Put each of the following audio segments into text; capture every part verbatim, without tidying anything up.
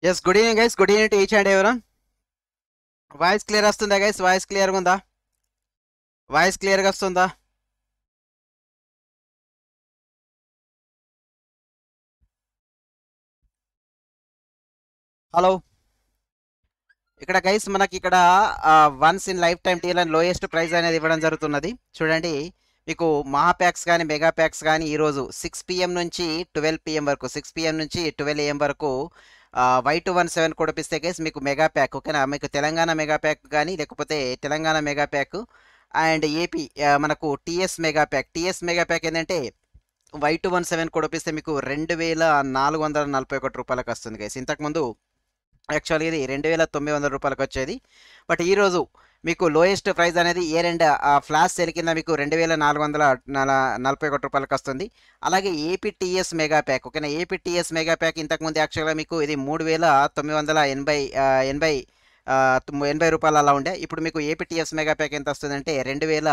Yes, good evening guys, good evening to each and everyone. Voice clear astunda guys, voice clear gunda, voice clear ga astunda. Hello ఇక్కడ guys మనకి ఇక్కడ once in life time deal and lowest price అనేది ఇవ్వడం జరుగుతున్నది. చూడండి మీకు మహా packs కానీ మెగా ప్యాక్స్ కానీ ఈరోజు సిక్స్ పిఎం నుంచి ట్వెల్వ్ పిఎం వరకు సిక్స్ పిఎం నుంచి ట్వెల్వ్ ఏఎం వరకు వై టూ వన్ సెవెన్ కూడా ఇస్తే గైస్ మీకు మెగా ప్యాక్ ఓకేనా, మీకు తెలంగాణ మెగా ప్యాక్ కానీ లేకపోతే Telangana mega pack and AP మనకు TS mega pack. TS mega pack ఏంటంటే వై టూ వన్ సెవెన్ కూడా ఇస్తే మీకు రెండు వేల నాలుగు వందల నలభై ఒకటి రూపాయలకు వస్తుంది గైస్. ఇంతకుముందు యాక్చువల్గా ఇది రెండు వేల తొమ్మిది వందల రూపాయలకు వచ్చేది, బట్ ఈరోజు మీకు లోయెస్ట్ ప్రైజ్ అనేది ఇయర్ అండ్ ఫ్లాష్ సేల్ కింద మీకు రెండు వేల నాలుగు వందల నలభై ఒకటి రూపాయలకు వస్తుంది. అలాగే ఏపీటీఎస్ మెగా ప్యాక్ ఓకేనా, ఏపీటీఎస్ మెగా ప్యాక్ ఇంతకుముందు యాక్చువల్గా మీకు ఇది మూడు వేల తొమ్మిది వందల ఎనభై ఎనభై ఎనభై రూపాయలు అలా ఉండే. ఇప్పుడు మీకు ఏపీటీఎస్ మెగా ప్యాక్ ఎంత వస్తుందంటే రెండు వేల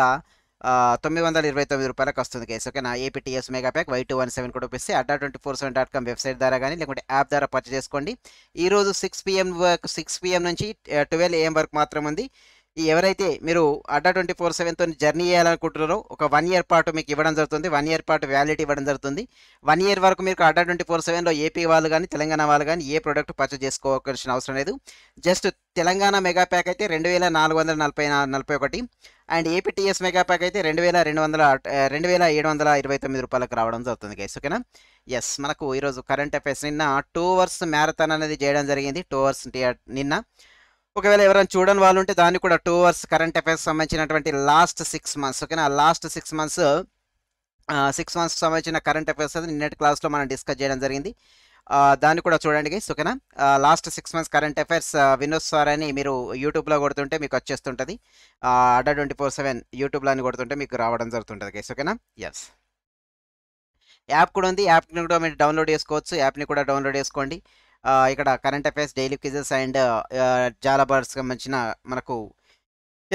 తొమ్మిది వందల ఇరవై తొమ్మిది రూపాయలకు వస్తుంది కేసు ఓకేనా. APTS mega pack Y two one seven కూడా ఇస్తే Adda twenty four seven dot com website ద్వారా కానీ లేకుంటే యాప్ ద్వారా పర్చేస్ చేసుకోండి. ఈరోజు సిక్స్ పిఎం వరకు సిక్స్ పిఎం నుంచి ట్వెల్వ్ ఏఎం వరకు మాత్రం ఉంది. ఎవరైతే మీరు అడ్డా ట్వంటీ ఫోర్ సెవెన్తో జర్నీ చేయాలనుకుంటున్నారో ఒక వన్ ఇయర్ పాటు మీకు ఇవ్వడం జరుగుతుంది, వన్ ఇయర్ పాటు వ్యాలిడిటీ ఇవ్వడం జరుగుతుంది. వన్ ఇయర్ వరకు మీకు అడ్డా ట్వంటీ ఫోర్ సెవెన్లో ఏపీ వాళ్ళు కానీ తెలంగాణ వాళ్ళు కానీ ఏ ప్రోడక్ట్ పర్చేస్ చేసుకోవాల్సిన అవసరం లేదు. జస్ట్ తెలంగాణ మెగా ప్యాక్ అయితే రెండు వేల నాలుగు వందల నలభై నలభై ఒకటి అండ్ ఏపీటీఎస్ మెగా ప్యాక్ అయితే రెండు వేల రెండు వందల రెండు వేల ఏడు వందల ఇరవై తొమ్మిది రూపాయలకు రావడం జరుగుతుంది గైస్ ఓకేనా. ఎస్ మనకు ఈరోజు కరెంట్ అఫైర్స్ నిన్న టూ అవర్స్ మ్యారథాన్ అనేది చేయడం జరిగింది, టూ అవర్స్ నిన్న. ఒకవేళ ఎవరైనా చూడని వాళ్ళు ఉంటే దాన్ని కూడా టూ అవర్స్ కరెంట్ అఫైర్స్ సంబంధించినటువంటి లాస్ట్ సిక్స్ మంత్స్ ఓకేనా, last six months six months సంబంధించిన కరెంట్ అఫైర్స్ అది నిన్నటి క్లాస్లో మనం డిస్కస్ చేయడం జరిగింది, దాన్ని కూడా చూడండి గైస్ ఓకేనా. Last six months current affairs Vinod sir అని మీరు యూట్యూబ్లో కొడుతుంటే మీకు వచ్చేస్తుంటుంది, అడ్డా ట్వంటీ ఫోర్ సెవెన్ యూట్యూబ్లో అని కొడుతుంటే మీకు రావడం జరుగుతుంటుంది గైస్ ఓకేనా. ఎస్ యాప్ కూడా ఉంది, యాప్ని కూడా మీరు డౌన్లోడ్ చేసుకోవచ్చు, యాప్ని కూడా డౌన్లోడ్ చేసుకోండి. ఇక్కడ current affairs daily quizzes and జాలబార్స్ సంబంధించిన మనకు.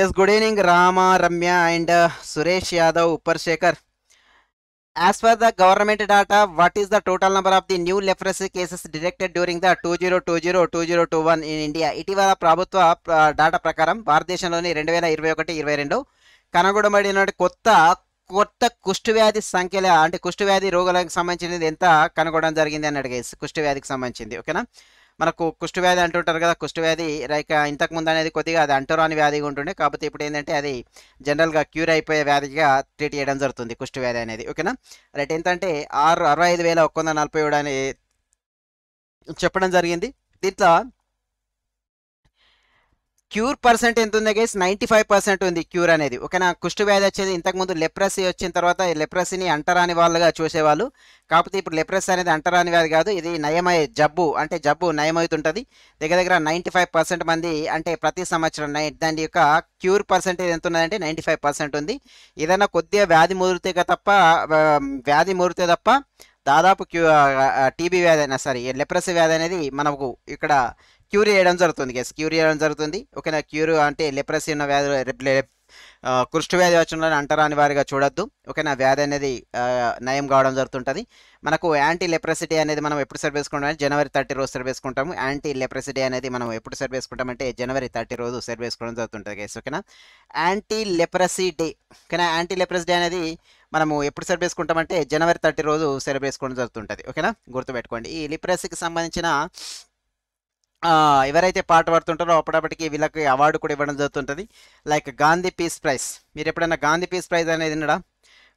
Yes good evening Rama, Ramya and Suresh Yadav, Uppar Shekar. As per the government data, what is the total number of the new leprosy cases detected during the two thousand twenty to two thousand twenty-one in India? ఇటీవల ప్రభుత్వ data ప్రకారం భారతదేశంలోని రెండు వేల ఇరవై ఒకటి ఇరవై రెండు కనుగొనబడిన కొత్త కొత్త కుష్ఠవ్యాధి సంఖ్యల అంటే కుష్ఠవ్యాధి రోగులకు సంబంధించినది ఎంత కనుగొనడం జరిగింది అని అడిగేసి కుష్ఠవ్యాధికి సంబంధించింది ఓకేనా. మనకు కుష్ఠవ్యాధి అంటుంటారు కదా, కుష్ఠవ్యాధి లైక్ ఇంతకుముందు అనేది కొద్దిగా అది అంటరాని వ్యాధిగా ఉంటుండే, కాకపోతే ఇప్పుడు ఏంటంటే అది జనరల్గా క్యూర్ అయిపోయే వ్యాధిగా ట్రీట్ చేయడం జరుగుతుంది కుష్ఠవ్యాధి అనేది ఓకేనా. రైట్ ఏంటంటే ఆరు అరవై ఐదు వేల ఒక్క వంద నలభై ఏడు అని చెప్పడం జరిగింది. దీంట్లో క్యూర్ పర్సెంట్ ఎంత ఉంది గైస్, నైంటీ ఫైవ్ పర్సెంట్ ఉంది క్యూర్ అనేది ఓకేనా. కుష్ఠవ్యాధి వచ్చేది ఇంతకుముందు లెప్రసీ వచ్చిన తర్వాత లెప్రసీని అంటరాని వాళ్ళుగా చూసేవాళ్ళు, కాకపోతే ఇప్పుడు లెప్రసీ అనేది అంటరాని వ్యాధి కాదు, ఇది నయమయ్యే జబ్బు అంటే జబ్బు నయమవుతుంటుంది. దగ్గర దగ్గర నైంటీ ఫైవ్ పర్సెంట్ మంది అంటే ప్రతి సంవత్సరం నై దాని యొక్క క్యూర్ పర్సెంటేజ్ ఎంత ఉన్నదంటే నైంటీ ఫైవ్ పర్సెంట్ ఉంది. ఏదైనా కొద్దిగా వ్యాధి మురితే తప్ప వ్యాధి మురితే తప్ప దాదాపు క్యూ టీబీ వ్యాధి అయినా సారీ లెప్రసీ వ్యాధి అనేది మనకు ఇక్కడ క్యూర్ చేయడం జరుగుతుంది గైస్, క్యూర్ చేయడం జరుగుతుంది ఓకేనా. క్యూర్ అంటే లెప్రసీ ఉన్న వ్యాధి కుష్ఠ వ్యాధి వచ్చిన అంటరాని వారిగా చూడొద్దు ఓకేనా, వ్యాధి అనేది నయం కావడం జరుగుతుంటుంది. మనకు యాంటీ లెప్రసిటీ అనేది మనం ఎప్పుడు సరిపేసుకుంటాం, జనవరి థర్టీ రోజు సరిపేసుకుంటాము. యాంటీ లెప్రసిటీ అనేది మనం ఎప్పుడు సరిపేసుకుంటామంటే జనవరి థర్టీ రోజు సరిపేసుకోవడం జరుగుతుంటుంది గైస్ ఓకేనా. యాంటీ లెప్రసీ డే ఓకేనా, యాంటీ లెప్రసీ డే అనేది మనము ఎప్పుడు సరిపేసుకుంటామంటే జనవరి థర్టీ రోజు సరిపేసుకోవడం జరుగుతుంటుంది ఓకేనా, గుర్తుపెట్టుకోండి. ఈ లిప్రసీకి సంబంధించిన ఎవరైతే పాట పడుతుంటారో అప్పటికి వీళ్ళకి అవార్డు కూడా ఇవ్వడం జరుగుతుంటుంది. లైక్ గాంధీ పీస్ ప్రైజ్, మీరు ఎప్పుడైనా గాంధీ పీస్ ప్రైజ్ అనేది వినడా,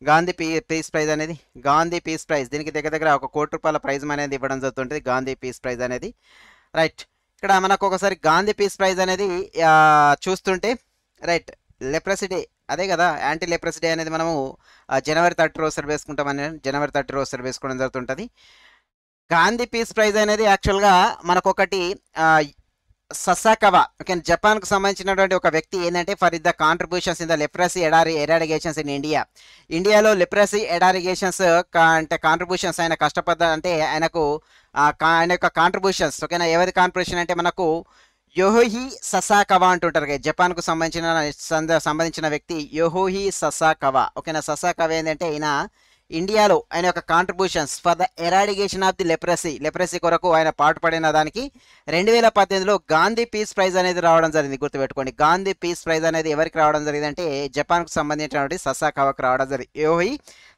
గాంధీ పీ పీస్ ప్రైజ్ అనేది గాంధీ పీస్ ప్రైజ్ దీనికి దగ్గర దగ్గర ఒక కోటి రూపాయల ప్రైజ్ అనేది ఇవ్వడం జరుగుతుంటుంది గాంధీ పీస్ ప్రైజ్ అనేది. రైట్ ఇక్కడ మనకు ఒకసారి గాంధీ పీస్ ప్రైజ్ అనేది చూస్తుంటే రైట్ లెప్రసిటీ అదే కదా, యాంటీ లెప్రసీ డే అనేది మనము జనవరి థర్టీ రోజు సరిపేసుకుంటాం అని జనవరి థర్టీ రోజు సరిపేసుకోవడం జరుగుతుంటుంది. గాంధీ పీస్ ప్రైజ్ అనేది యాక్చువల్గా మనకొకటి ససాకవా ఓకే జపాన్కు సంబంధించినటువంటి ఒక వ్యక్తి ఏంటంటే for the contributions in the leprosy ఎడారి ఎరాడిగేషన్స్ ఇన్ ఇండియా, ఇండియాలో లెప్రసీ ఎడారిగేషన్స్ అంటే కాంట్రిబ్యూషన్స్ ఆయన కష్టపడ్డ అంటే ఆయనకు ఆయన యొక్క కాంట్రిబ్యూషన్స్ ఓకేనా. ఎవరి కాంట్రిబ్యూషన్ అంటే మనకు యోహోహి ససాకవా అంటుంటారు కదా, జపాన్కు సంబంధించిన సంబంధించిన వ్యక్తి యోహోహి ససాకవా ఓకేనా. ససాకవా ఏంటంటే ఈయన ఇండియాలో ఆయన యొక్క contributions for the eradication of the leprosy leprosy కొరకు ఆయన పాటుపడిన దానికి రెండు వేల పద్దెనిమిదిలో గాంధీ పీస్ ప్రైజ్ అనేది రావడం జరిగింది. గుర్తుపెట్టుకోండి, గాంధీ పీస్ ప్రైజ్ అనేది ఎవరికి రావడం జరిగిందంటే జపాన్కు సంబంధించినటువంటి ససాకావాకి రావడం జరిగింది, యోహెయి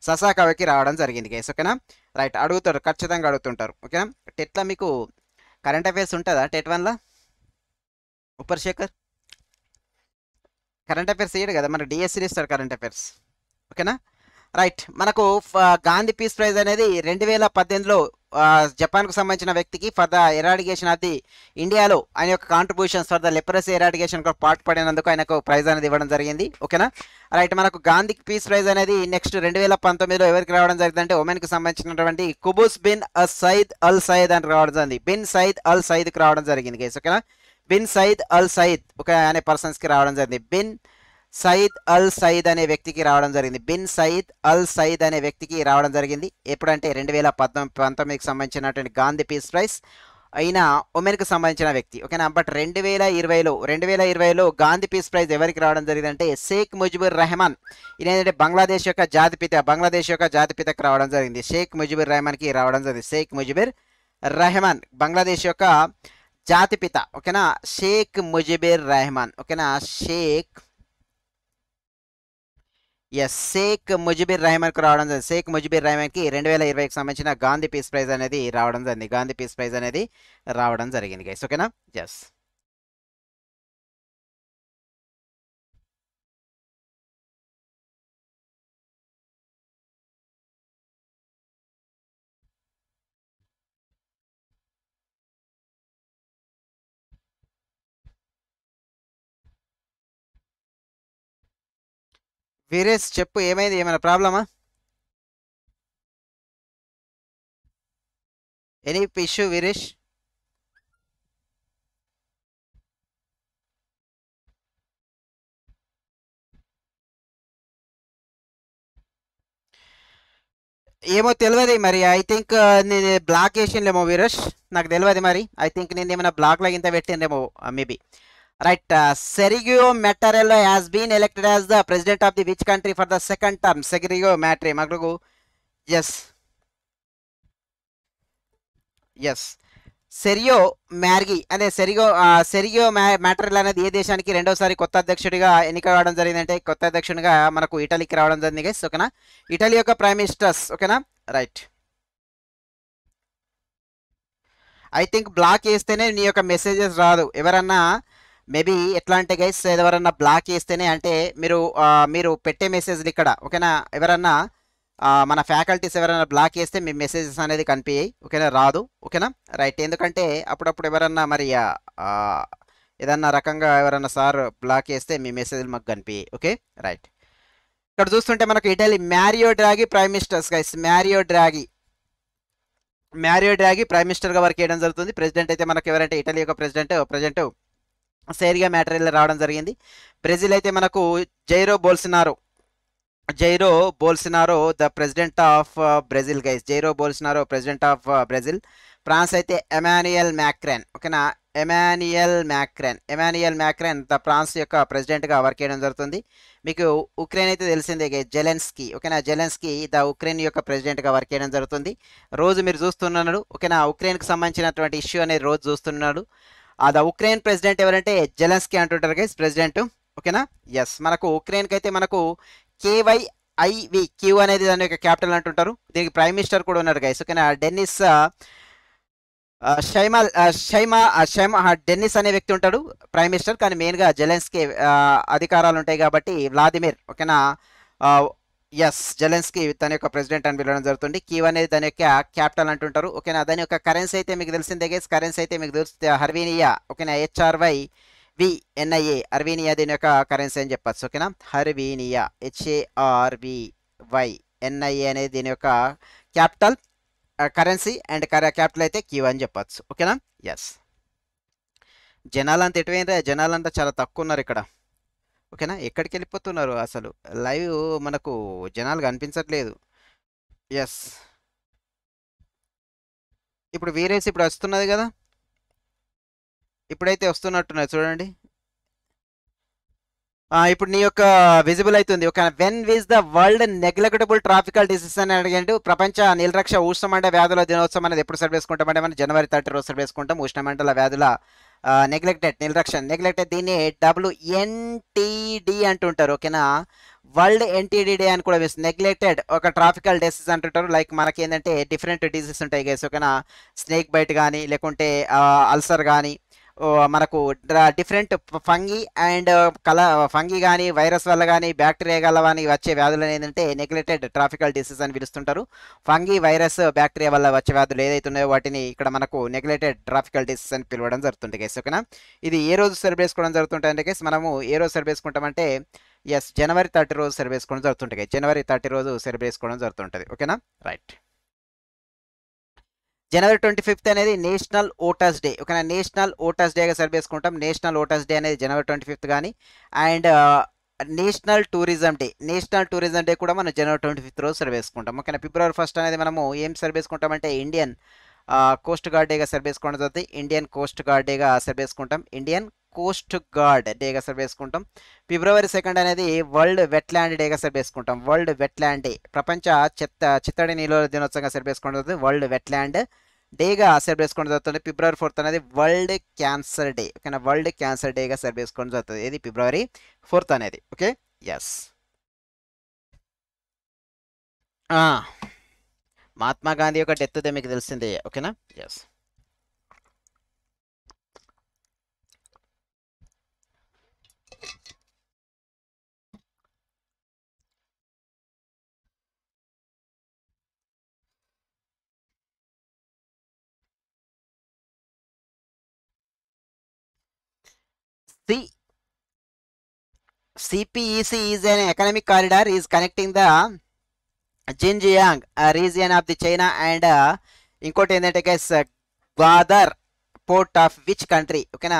ససాకావాకి రావడం జరిగింది గైస్. ఓకేనా, రైట్, అడుగుతారు ఖచ్చితంగా అడుగుతుంటారు. ఓకేనా, టెట్లా మీకు కరెంట్ అఫైర్స్ ఉంటుందా? టెట్ వన్లా ఉపర్ శేఖర్ కరెంట్ అఫైర్స్ ఇయ్యడు కదా, మనకు డిఎస్సీలు ఇస్తారు కరెంట్ అఫైర్స్. ఓకేనా, రైట్, మనకు గాంధీ పీస్ ప్రైజ్ అనేది రెండు వేల పద్దెనిమిదిలో జపాన్కు సంబంధించిన వ్యక్తికి for the eradication of the ఇండియాలో ఆయన యొక్క contributions for the leprosy eradication పాటుపడినందుకు ఆయనకు ప్రైజ్ అనేది ఇవ్వడం జరిగింది. ఓకేనా, రైట్, మనకు గాంధీ పీస్ ప్రైజ్ అనేది నెక్స్ట్ రెండు వేల పంతొమ్మిదిలో ఎవరికి రావడం జరిగిందంటే ఉమెన్కి సంబంధించినటువంటి కుబూస్ బిన్ సయీద్ అల్ సయీద్ అని రావడం జరిగింది, బిన్ సయీద్ అల్ సయీద్కి రావడం జరిగింది గైస్. ఓకేనా, బిన్ సయీద్ అల్ సయీద్ ఒక అనే పర్సన్స్కి రావడం జరిగింది, బిన్ సయీద్ అల్ సయీద్ అనే వ్యక్తికి రావడం జరిగింది, బిన్ సయీద్ అల్ సయీద్ అనే వ్యక్తికి రావడం జరిగింది. ఎప్పుడంటే రెండు వేల పంతొమ్మిది పంతొమ్మిదికి సంబంధించినటువంటి గాంధీ పీస్ ప్రైజ్ అయిన ఉమెన్కి సంబంధించిన వ్యక్తి. ఓకేనా, బట్ రెండు వేల ఇరవైలో రెండు వేల ఇరవైలో గాంధీ పీస్ ప్రైజ్ ఎవరికి రావడం జరిగిందంటే షేక్ ముజిబుర్ రహమాన్, ఇది ఏంటంటే బంగ్లాదేశ్ యొక్క జాతిపిత బంగ్లాదేశ్ యొక్క జాతిపితకు రావడం జరిగింది, షేక్ ముజిబుర్ రహమాన్కి రావడం జరిగింది. షేక్ ముజిబుర్ రహమాన్ బంగ్లాదేశ్ యొక్క జాతిపిత. ఓకేనా, షేక్ ముజిబుర్ రహమాన్. ఓకేనా, షేక్ ఎస్ షేక్ ముజిబుర్ రహమాన్కు రావడం జరిగింది, షేక్ ముజిబుర్ రహమాన్కి రెండు వేల ఇరవైకి సంబంధించిన గాంధీ పీస్ ప్రైజ్ అనేది రావడం జరిగింది, గాంధీ పీస్ ప్రైజ్ అనేది రావడం జరిగింది గైస్. ఓకేనా, ఎస్ వీరేష్ చెప్పు, ఏమైంది, ఏమైనా ప్రాబ్లమా? Any issue Veeresh? ఏమో తెలియదు మరి, ఐ థింక్ నేను బ్లాక్ చేసిండేమో వీరేష్, నాకు తెలియదు మరి, ఐ థింక్ నేను ఏమైనా బ్లాక్లో ఇంత పెట్టిండేమో maybe. Right, uh, Sergio Mattarella has been elected as the president of the which country for the second term? Sergio Mattarella. Yes. Yes. Sergio మ్యార్గి అనే సెరియో సెరియో మ్యా మ్యాటర్ల అనేది ఏ దేశానికి రెండోసారి కొత్త అధ్యక్షుడిగా ఎన్నిక రావడం జరిగిందంటే కొత్త అధ్యక్షుడిగా మనకు ఇటలీకి రావడం జరిగింది గైస్. ఓకేనా, ఇటలీ యొక్క ప్రైమ్ మినిస్టర్స్. ఓకేనా, రైట్, ఐ థింక్ బ్లాక్ చేస్తేనే నీ యొక్క మెసేజెస్ రాదు, ఎవరన్నా మేబీ ఎట్లా అంటే గైస్ ఎవరన్నా బ్లాక్ చేస్తేనే అంటే మీరు మీరు పెట్టే మెసేజ్లు ఇక్కడ. ఓకేనా, ఎవరన్నా మన ఫ్యాకల్టీస్ ఎవరైనా బ్లాక్ చేస్తే మీ మెసేజెస్ అనేది కనిపించాయి. ఓకేనా, రాదు. ఓకేనా, రైట్, ఎందుకంటే అప్పుడప్పుడు ఎవరన్నా మరి ఏదన్నా రకంగా ఎవరన్నా సార్ బ్లాక్ చేస్తే మీ మెసేజ్లు మాకు కనిపించాయి. ఓకే, రైట్, ఇక్కడ చూస్తుంటే మనకు Italy Mario Draghi prime ministers guys. Mario Draghi Mario Draghi prime మినిస్టర్గా వర్క్ చేయడం జరుగుతుంది. ప్రెసిడెంట్ అయితే మనకు ఎవరంటే ఇటలీ యొక్క ప్రెసిడెంట్ ప్రజెంట్ సేరిగా మ్యాటర్లో రావడం జరిగింది. బ్రెజిల్ అయితే మనకు Jair Bolsonaro Jair Bolsonaro the president of Brazil guys, Jair Bolsonaro president of Brazil. France అయితే ఎమాన్యుయల్ మ్యాక్రాన్. ఓకేనా, Emmanuel Macron Emmanuel Macron the France యొక్క ప్రెసిడెంట్గా వర్క్ చేయడం జరుగుతుంది. మీకు ఉక్రెయిన్ అయితే తెలిసిందే గైస్, జెలెన్స్కీ. ఓకేనా, జెలెన్స్కీ ద ఉక్రెయిన్ యొక్క ప్రెసిడెంట్గా వర్క్ చేయడం జరుగుతుంది. రోజు మీరు చూస్తున్నాడు. ఓకేనా, ఉక్రెయిన్కి సంబంధించినటువంటి ఇష్యూ అనేది రోజు చూస్తున్నాడు. అది ఉక్రెయిన్ ప్రెసిడెంట్ ఎవరంటే జెలెన్స్కీ అంటుంటారు గైస్, ప్రెసిడెంట్. ఓకేనా, ఎస్, మనకు ఉక్రెయిన్కి అయితే మనకు కేవైఐవి క్యూ అనేది దాని యొక్క క్యాపిటల్ అంటుంటారు. దీనికి ప్రైమ్ మినిస్టర్ కూడా ఉన్నారు గైస్. ఓకేనా, డెన్నిస్ షైమా షైమా షైమా డెన్నిస్ అనే వ్యక్తి ఉంటాడు ప్రైమ్ మినిస్టర్, కానీ మెయిన్గా జెలెన్స్కీ అధికారాలు ఉంటాయి కాబట్టి వ్లాదిమిర్. ఓకేనా, ఎస్, జెలెన్స్కీ తన యొక్క ప్రెసిడెంట్ అని పిలవడం జరుగుతుంది. కీవ్ అనేది దాని యొక్క క్యాపిటల్ అంటుంటారు. ఓకేనా, దాని యొక్క కరెన్సీ అయితే మీకు తెలిసిందే గైస్, కరెన్సీ అయితే మీకు తెలిస్తే హర్వీనియా. ఓకేనా, హెచ్ఆర్వై విఎన్ఐఏ హర్వీనియా దీని యొక్క కరెన్సీ అని చెప్పచ్చు. ఓకేనా, హర్వీనియా హెచ్ఏఆర్వివై ఎన్ఐఏ అనేది దీని యొక్క క్యాపిటల్ కరెన్సీ అండ్ క్యాపిటల్ అయితే కీవ్ అని చెప్పచ్చు. ఓకేనా, ఎస్, జనాలంతా ఎటువైనా జనాలంతా చాలా తక్కువ ఉన్నారు ఇక్కడ. ఓకేనా, ఎక్కడికి వెళ్ళిపోతున్నారు అసలు, లైవ్ మనకు జనాలు కనిపించట్లేదు. ఎస్, ఇప్పుడు వీరేసి ఇప్పుడు వస్తున్నది కదా, ఇప్పుడైతే వస్తున్నట్టున్నారు చూడండి. ఇప్పుడు నీ యొక్క విజిబుల్ అవుతుంది ఒక when is the world neglectable tropical disease అని అడిగండి ప్రపంచ నీలరక్ష ఉష్ణమండల వ్యాధుల దినోత్సవం అనేది ఎప్పుడు సెలబ్రేట్ చేసుకుంటామంటే మనం జనవరి థర్టీ రోజు సెలబ్రేట్ చేసుకుంటాం ఉష్ణమండల వ్యాధుల నెగ్లెక్టెడ్ నీలరక్ష నెగ్లెక్టెడ్ దీన్ని డబ్ల్యూఎన్టీడి అంటుంటారు ఓకేనా వరల్డ్ ఎన్టీడీ డే అని కూడా వేస్తుంది నెగ్లెక్టెడ్ ఒక ట్రాఫికల్ డిసీజ్ అంటుంటారు లైక్ మనకి ఏంటంటే డిఫరెంట్ డిసీజెస్ ఉంటాయి గైస్ ఓకేనా స్నేక్ బైట్ కానీ లేకుంటే అల్సర్ కానీ మనకు డిఫరెంట్ ఫంగి అండ్ కల ఫంగి కానీ వైరస్ వల్ల కానీ బ్యాక్టీరియా గల కానీ వచ్చే వ్యాధులు ఏంటంటే నెగ్లెక్టెడ్ ట్రాఫికల్ డిసీజ్ అని పిలుస్తుంటారు ఫంగి వైరస్ బ్యాక్టీరియా వల్ల వచ్చే వ్యాధులు ఏదైతే ఉన్నాయో వాటిని ఇక్కడ మనకు నెగ్లెక్టెడ్ ట్రాఫికల్ డిసీజ్ అని పిలవడం జరుగుతుంది గైస్ ఓకేనా ఇది ఏ రోజు సెలబ్రేట్ చేసుకోవడం జరుగుతుంటాయంటే గైస్ మనము ఏ రోజు సెలబ్రేట్ చేసుకుంటామంటే ఎస్ జనవరి థర్టీ రోజు సెలబ్రేట్ చేసుకోవడం జరుగుతుంటాయి జనవరి థర్టీ రోజు సెలబ్రేట్ చేసుకోవడం జరుగుతుంటుంది ఓకేనా రైట్ జనవరి ట్వంటీ ఫిఫ్త్ అనేది నేషనల్ ఓటర్స్ డే ఓకేనా నేషనల్ ఓటర్స్ డేగా సెలబ్రేట్ చేసుకుంటాం నేషనల్ ఓటర్స్ డే అనేది జనవరి ట్వంటీ ఫిఫ్త్ కానీ and national tourism day national tourism day కూడా మనం జనవరి ట్వంటీ ఫిఫ్త్ రోజు సెలబ్రేట్ చేసుకుంటాం ఓకేనా ఫిబ్రవరి ఫస్ట్ అనేది మనము ఏం సెలబ్రేట్ చేసుకుంటామంటే ఇండియన్ కోస్ట్ గార్డ్ డేగా సెలబ్రేట్ చేసుకోవడం జరుగుతుంది ఇండియన్ కోస్ట్ గార్డ్ డేగా సెలబ్రేట్ చేసుకుంటాం ఇండియన్ కోస్ట్ గార్డ్ డేగా సెలబ్రేట్ చేసుకుంటాం ఫిబ్రవరి సెకండ్ అనేది వరల్డ్ వెట్లాండ్ డేగా సెలబ్రేట్ చేసుకుంటాం వరల్డ్ వెట్లాండ్ డే ప్రపంచ చెత్త చిత్తడి నీళ్ళ దినోత్సవంగా సెలబ్రేట్ చేసుకోవడం జరుగుతుంది వరల్డ్ వెట్లాండ్ డేగా సెలబ్రేట్ చేసుకోవడం జరుగుతుంది ఫిబ్రవరి ఫోర్త్ అనేది వరల్డ్ క్యాన్సర్ డే ఓకేనా వరల్డ్ క్యాన్సర్ డేగా సెలబ్రేట్ చేసుకోవడం జరుగుతుంది ఇది ఫిబ్రవరి ఫోర్త్ అనేది ఓకే ఎస్ మహాత్మా గాంధీ యొక్క డెత్ డే మీకు తెలిసిందే ఓకేనా yes C C P E C is an economic corridor is connecting the Xinjiang uh, region of the China and uh, Gwadar port of which country? Okay na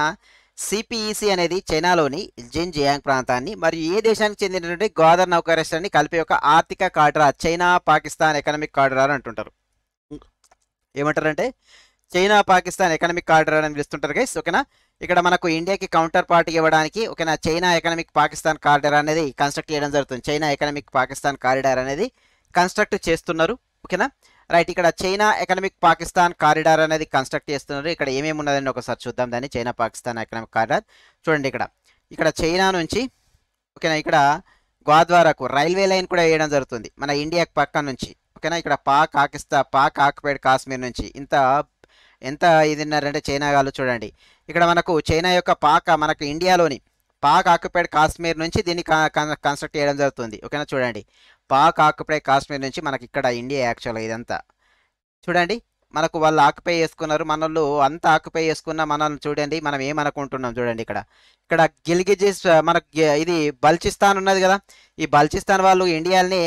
C P E C అనేది చైనాలోని Xinjiang ప్రాంతాన్ని మరియు ఏ దేశానికి చెందినటువంటి గోదావరి నౌక రాష్ట్రాన్ని కలిపే ఒక ఆర్థిక కార్డరా చైనా పాకిస్తాన్ ఎకనామిక్ కార్డరా అని అంటుంటారు ఏమంటారంటే చైనా పాకిస్తాన్ ఎకనామిక్ కార్డర్ అని పిలుస్తుంటారు గైస్ ఓకేనా ఇక్కడ మనకు ఇండియాకి కౌంటర్ పార్ట్ ఇవ్వడానికి ఓకేనా చైనా ఎకనామిక్ పాకిస్తాన్ కార్డర్ అనేది కన్స్ట్రక్ట్ చేయడం జరుగుతుంది చైనా ఎకనామిక్ పాకిస్తాన్ కారిడార్ అనేది కన్స్ట్రక్ట్ చేస్తున్నారు ఓకేనా రైట్ ఇక్కడ చైనా ఎకనామిక్ పాకిస్తాన్ కారిడార్ అనేది కన్స్ట్రక్ట్ చేస్తున్నారు ఇక్కడ ఏమేమి ఉన్నదని ఒకసారి చూద్దాం దాన్ని చైనా పాకిస్తాన్ ఎకనామిక్ కారిడార్ చూడండి ఇక్కడ ఇక్కడ చైనా నుంచి ఓకేనా ఇక్కడ గోద్వారాకు రైల్వే లైన్ కూడా వేయడం జరుగుతుంది మన ఇండియా పక్క నుంచి ఓకేనా ఇక్కడ పాక్ ఆకిస్తాన్ పాక్ ఆక్యుపైడ్ కాశ్మీర్ నుంచి ఇంత ఎంత ఇది ఉన్నారంటే చైనా వాళ్ళు చూడండి ఇక్కడ మనకు చైనా యొక్క పాక్ మనకు ఇండియాలోని పాక్ ఆక్యుపైడ్ కాశ్మీర్ నుంచి దీన్ని కన్స్ట్రక్ట్ చేయడం జరుగుతుంది ఓకేనా చూడండి పాక్ ఆక్యుపైడ్ కాశ్మీర్ నుంచి మనకి ఇక్కడ ఇండియా యాక్చువల్గా ఇదంతా చూడండి మనకు వాళ్ళు ఆక్యుపై చేసుకున్నారు మనల్ని అంతా ఆక్యుపై చేసుకున్న మనల్ని చూడండి మనం ఏమనుకుంటున్నాం చూడండి ఇక్కడ ఇక్కడ గిల్గిజిస్ మనకు ఇది బల్చిస్తాన్ ఉన్నది కదా ఈ బల్చిస్తాన్ వాళ్ళు ఇండియాని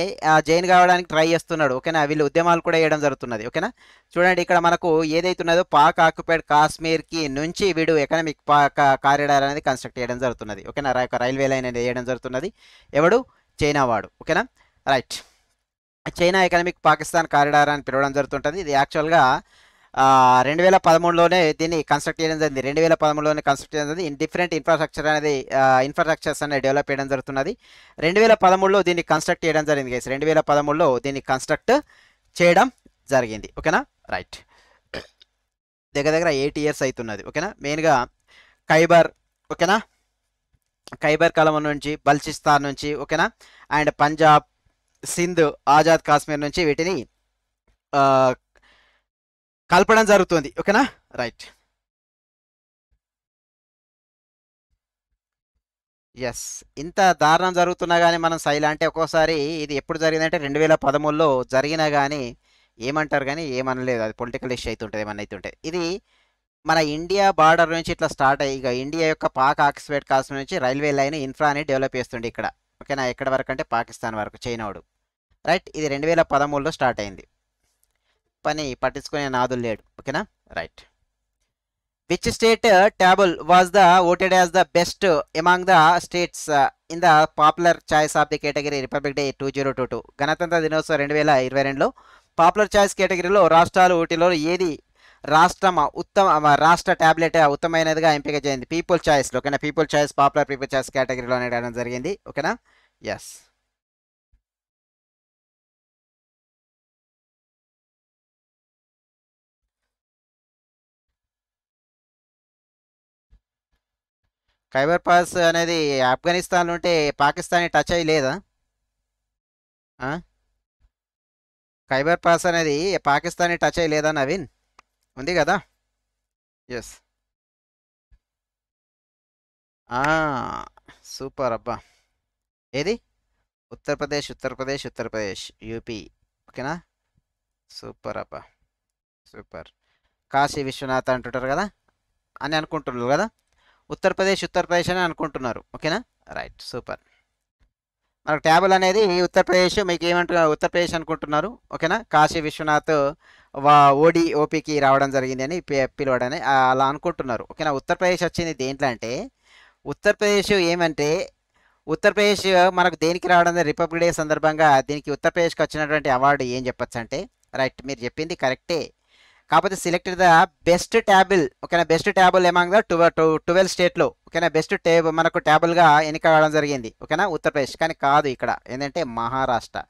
జైన్ కావడానికి ట్రై చేస్తున్నాడు ఓకేనా వీళ్ళు ఉద్యమాలు కూడా వేయడం జరుగుతున్నది ఓకేనా చూడండి ఇక్కడ మనకు ఏదైతే ఉన్నదో పాక్ ఆక్యుపైడ్ కాశ్మీర్కి నుంచి వీడు ఎకనామిక్ పాక్ కారిడార్ అనేది కన్స్ట్రక్ట్ చేయడం జరుగుతున్నది ఓకేనా రైల్వే లైన్ అనేది వేయడం జరుగుతున్నది ఎవడు చైనా వాడు ఓకేనా right China economic Pakistan corridor అని పిలవడం జరుగుతుంటుంది ఇది యాక్చువల్గా రెండు వేల పదమూడులోనే దీన్ని కన్స్ట్రక్ట్ చేయడం జరిగింది రెండు వేల పదమూడులోనే కన్స్ట్రక్ట్ చేయడం జరిగింది డిఫరెంట్ ఇన్ఫ్రాస్ట్రక్చర్ అనేది ఇన్ఫ్రాస్ట్రక్చర్స్ అనేది డెవలప్ చేయడం జరుగుతున్నది రెండు వేల పదమూడులో దీన్ని కన్స్ట్రక్ట్ చేయడం జరిగింది గైస్ రెండు వేల పదమూడులో దీన్ని కన్స్ట్రక్ట్ చేయడం జరిగింది ఓకేనా రైట్ దగ్గర దగ్గర ఎయిట్ ఇయర్స్ అవుతున్నది ఓకేనా మెయిన్గా ఖైబర్ ఓకేనా ఖైబర్ కాలం నుంచి బల్చిస్తాన్ నుంచి ఓకేనా అండ్ పంజాబ్ సింధు ఆజాద్ కాశ్మీర్ నుంచి వీటిని కలపడం జరుగుతుంది ఓకేనా రైట్ ఎస్ ఇంత దారుణం జరుగుతున్నా కానీ మనం సైలా అంటే ఒక్కోసారి ఇది ఎప్పుడు జరిగిందంటే రెండు వేల పదమూడులో జరిగినా కానీ ఏమంటారు కానీ ఏమనలేదు అది పొలిటికల్ ఇష్యూ అవుతుంటుంది ఏమన్నా అవుతుంటుంది ఇది మన ఇండియా బార్డర్ నుంచి ఇట్లా స్టార్ట్ అయ్యి ఇక ఇండియా యొక్క పాక్ ఆక్స్ఫర్డ్ కాశ్మీర్ నుంచి రైల్వే లైన్ ఇన్ఫ్రాని డెవలప్ చేస్తుండే ఇక్కడ ఓకేనా ఎక్కడ వరకు అంటే పాకిస్తాన్ వరకు చైనాడు రైట్ ఇది రెండు వేల పదమూడులో స్టార్ట్ అయింది పని పట్టించుకునే నాదులు లేడు ఓకేనా right which state tableau was the voted as the best among the states in the popular choice of the category republic day two zero two two గణతంత్ర దినోత్సవం రెండు వేల ఇరవై రెండులో పాపులర్ చాయిస్ కేటగిరీలో రాష్ట్రాలు ఓటీలో ఏది రాష్ట్రమ ఉత్తమ రాష్ట్ర టాబ్లెట్ ఉత్తమైనదిగా ఎంపిక చేయండి. పీపుల్ చాయిస్ ఓకేనా, people choice popular people choice కేటగిరీలో అనేది జరిగింది ఓకేనా. ఎస్ ఖైబర్ పాస్ అనేది ఆఫ్ఘనిస్తాన్ ఉంటే పాకిస్తాన్ టచ్ అయ్యి లేదా? ఖైబర్ పాస్ అనేది పాకిస్తాన్ టచ్ అయ్యి లేదా నవీన్? ఉంది కదా. ఎస్ సూపర్ అబ్బా. ఏది ఉత్తరప్రదేశ్ ఉత్తరప్రదేశ్ ఉత్తరప్రదేశ్ యూపీ ఓకేనా. సూపర్ అబ్బా సూపర్. కాశీ విశ్వనాథ్ అంటుంటారు కదా అని అనుకుంటున్నారు కదా, ఉత్తరప్రదేశ్ ఉత్తరప్రదేశ్ అని అనుకుంటున్నారు ఓకేనా. Right super. మనకు ట్యాబుల్ అనేది ఉత్తరప్రదేశ్, మీకు ఏమంటున్నారు ఉత్తరప్రదేశ్ అనుకుంటున్నారు ఓకేనా. కాశీ విశ్వనాథ్ వా ఓడి ఓపీకి రావడం జరిగింది అని పిలవడని అలా అనుకుంటున్నారు ఓకేనా. ఉత్తరప్రదేశ్ వచ్చింది దేంట్లో అంటే, ఉత్తరప్రదేశ్ ఏమంటే ఉత్తరప్రదేశ్ మనకు దేనికి రావడం, రిపబ్లిక్ డే సందర్భంగా దీనికి ఉత్తరప్రదేశ్కి వచ్చినటువంటి అవార్డు ఏం చెప్పచ్చు అంటే, రైట్ మీరు చెప్పింది కరెక్టే. కాకపోతే సెలెక్టెడ్ ద బెస్ట్ ట్యాబుల్ ఓకేనా, best table among the twelve స్టేట్లో ఓకేనా. బెస్ట్ టేబ్ మనకు ట్యాబుల్గా ఎన్నికవడం జరిగింది ఓకేనా ఉత్తరప్రదేశ్. కానీ కాదు ఇక్కడ ఏంటంటే మహారాష్ట్ర,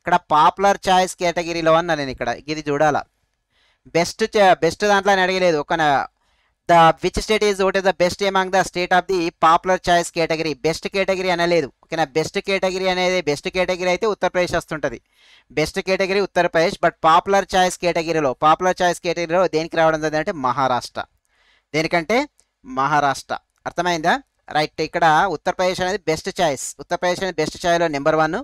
ఇక్కడ పాపులర్ చాయిస్ కేటగిరీలో అన్నా నేను ఇక్కడ ఇది చూడాలా. బెస్ట్ బెస్ట్ దాంట్లో అని అడగలేదు ఓకేనా. The which state is what is the best among the state of the popular choice category, best category అనలేదు ఓకేనా. బెస్ట్ కేటగిరీ అనేది బెస్ట్ కేటగిరీ అయితే ఉత్తరప్రదేశ్ వస్తుంటుంది, best category Uttar Pradesh. But popular choice కేటగిరీలో పాపులర్ చాయిస్ కేటగిరీలో దేనికి రావడం జరిగింది అంటే మహారాష్ట్ర, దేనికంటే మహారాష్ట్ర. అర్థమైందా? రైట్. ఇక్కడ ఉత్తరప్రదేశ్ అనేది బెస్ట్ చాయిస్, ఉత్తరప్రదేశ్ అనేది best ఛాయిస్లో number one,